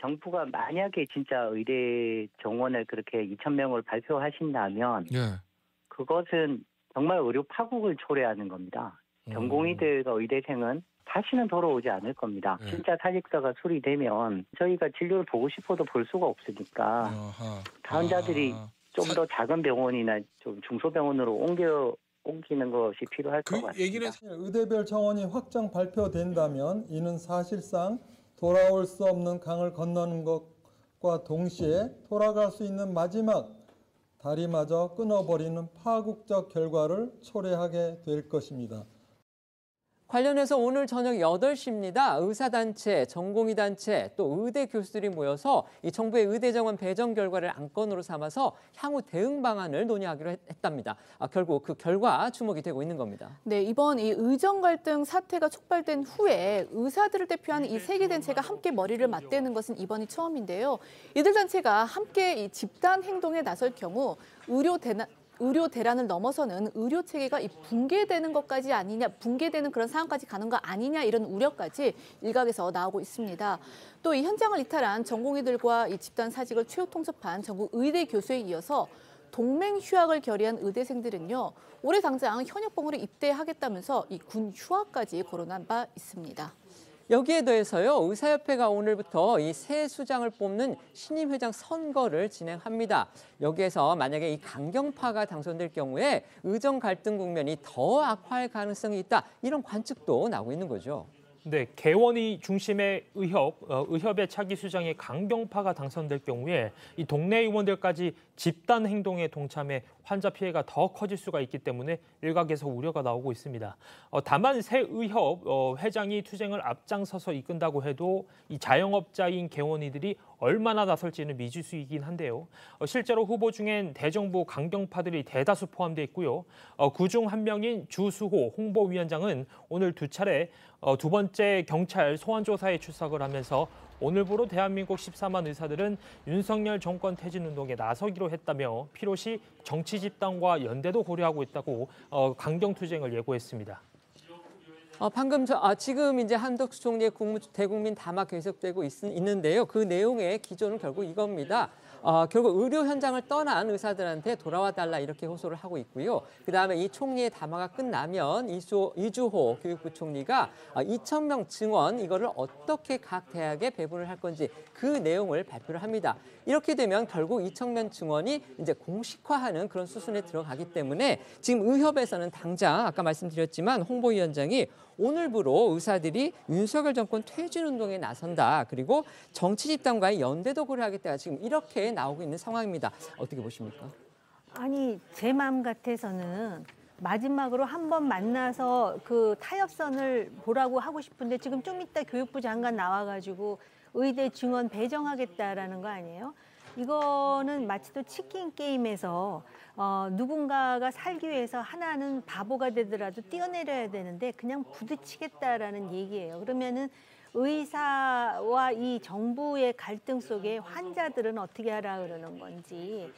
정부가 만약에 진짜 의대 정원을 그렇게 2,000명을 발표하신다면 그것은 정말 의료 파국을 초래하는 겁니다. 전공의들과 의대생은 다시는 돌아오지 않을 겁니다. 진짜 사직서가 수리되면 저희가 진료를 보고 싶어도 볼 수가 없으니까 환자들이 좀 더 작은 병원이나 좀 중소병원으로 옮기는 것이 필요할 것 같습니다. 얘기는 의대별 정원이 확정 발표된다면 이는 사실상 돌아올 수 없는 강을 건너는 것과 동시에 돌아갈 수 있는 마지막 다리마저 끊어버리는 파국적 결과를 초래하게 될 것입니다. 관련해서 오늘 저녁 8시입니다. 의사단체, 전공의단체, 또 의대 교수들이 모여서 이 정부의 의대 정원 배정 결과를 안건으로 삼아서 향후 대응 방안을 논의하기로 했답니다. 결국 그 결과 주목이 되고 있는 겁니다. 네, 이번 이 의정 갈등 사태가 촉발된 후에 의사들을 대표하는 이 3개 단체가 함께 머리를 맞대는 것은 이번이 처음인데요. 이들 단체가 함께 이 집단 행동에 나설 경우 의료 대란을 넘어서는 의료 체계가 붕괴되는 것까지 아니냐, 붕괴되는 그런 상황까지 가는 거 아니냐 이런 우려까지 일각에서 나오고 있습니다. 또 이 현장을 이탈한 전공의들과 이 집단 사직을 최후 통첩한 전국 의대 교수에 이어서 동맹 휴학을 결의한 의대생들은요, 올해 당장 현역병으로 입대하겠다면서 이 군 휴학까지 거론한 바 있습니다. 여기에 더해서요, 의사협회가 오늘부터 이 새 수장을 뽑는 신임 회장 선거를 진행합니다. 여기에서 만약에 이 강경파가 당선될 경우에 의정 갈등 국면이 더 악화할 가능성이 있다, 이런 관측도 나오고 있는 거죠. 네, 개원이 중심의 의협의 차기 수장의 강경파가 당선될 경우에 이 동네 의원들까지 집단 행동에 동참해 환자 피해가 더 커질 수가 있기 때문에 일각에서 우려가 나오고 있습니다. 다만 새 의협 회장이 투쟁을 앞장서서 이끈다고 해도 이 자영업자인 개원이들이 얼마나 나설지는 미지수이긴 한데요. 실제로 후보 중엔 대정부 강경파들이 대다수 포함돼 있고요. 그중 한 명인 주수호 홍보위원장은 오늘 2차례 두 번째 경찰 소환조사에 출석을 하면서 오늘부로 대한민국 14만 의사들은 윤석열 정권 퇴진운동에 나서기로 했다며 필요시 정치 집단과 연대도 고려하고 있다고 강경투쟁을 예고했습니다. 지금 이제 한덕수 총리의 대국민 담화 계속되고 있는데요. 그 내용의 기조는 결국 이겁니다. 결국 의료 현장을 떠난 의사들한테 돌아와 달라 이렇게 호소를 하고 있고요. 그다음에 이 총리의 담화가 끝나면 이주호 교육부 총리가 2,000명 증원 이거를 어떻게 각 대학에 배분을 할 건지 그 내용을 발표를 합니다. 이렇게 되면 결국 2,000명 증원이 이제 공식화하는 그런 수순에 들어가기 때문에 지금 의협에서는 당장 아까 말씀드렸지만 홍보위원장이 오늘부로 의사들이 윤석열 정권 퇴진운동에 나선다. 그리고 정치 집단과의 연대도 고려하겠다. 지금 이렇게 나오고 있는 상황입니다. 어떻게 보십니까? 아니, 제 마음 같아서는 마지막으로 한번 만나서 그 타협선을 보라고 하고 싶은데 지금 좀 이따 교육부 장관 나와가지고 의대 증원 배정하겠다라는 거 아니에요? 이거는 마치 또 치킨 게임에서 누군가가 살기 위해서 하나는 바보가 되더라도 뛰어내려야 되는데 그냥 부딪히겠다라는 얘기예요. 그러면은 의사와 이 정부의 갈등 속에 환자들은 어떻게 하라 그러는 건지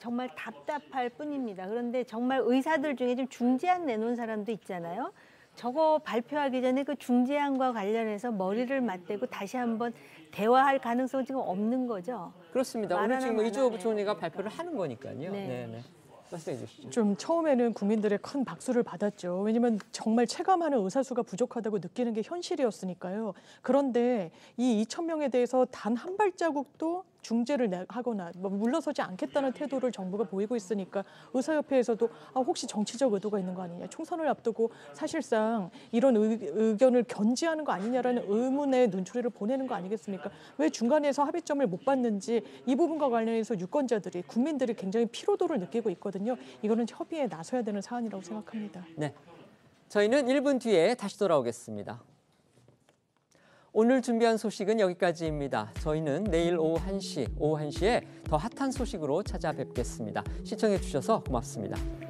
정말 답답할 뿐입니다. 그런데 정말 의사들 중에 좀 중재안 내놓은 사람도 있잖아요. 저거 발표하기 전에 그 중재안과 관련해서 머리를 맞대고 다시 한번 대화할 가능성은 지금 없는 거죠. 그렇습니다. 오늘 지금 이주호 부총리가 발표를 하는 거니까요. 네. 말씀해 주시죠. 좀 처음에는 국민들의 큰 박수를 받았죠. 왜냐하면 정말 체감하는 의사 수가 부족하다고 느끼는 게 현실이었으니까요. 그런데 이 2,000명에 대해서 단 한 발자국도 중재를 하거나 물러서지 않겠다는 태도를 정부가 보이고 있으니까 의사협회에서도 혹시 정치적 의도가 있는 거 아니냐, 총선을 앞두고 사실상 이런 의견을 견지하는 거 아니냐라는 의문의 눈초리를 보내는 거 아니겠습니까? 왜 중간에서 합의점을 못 봤는지 이 부분과 관련해서 유권자들이, 국민들이 굉장히 피로도를 느끼고 있거든요. 이거는 협의에 나서야 되는 사안이라고 생각합니다. 네, 저희는 1분 뒤에 다시 돌아오겠습니다. 오늘 준비한 소식은 여기까지입니다. 저희는 내일 오후 1시에 더 핫한 소식으로 찾아뵙겠습니다. 시청해주셔서 고맙습니다.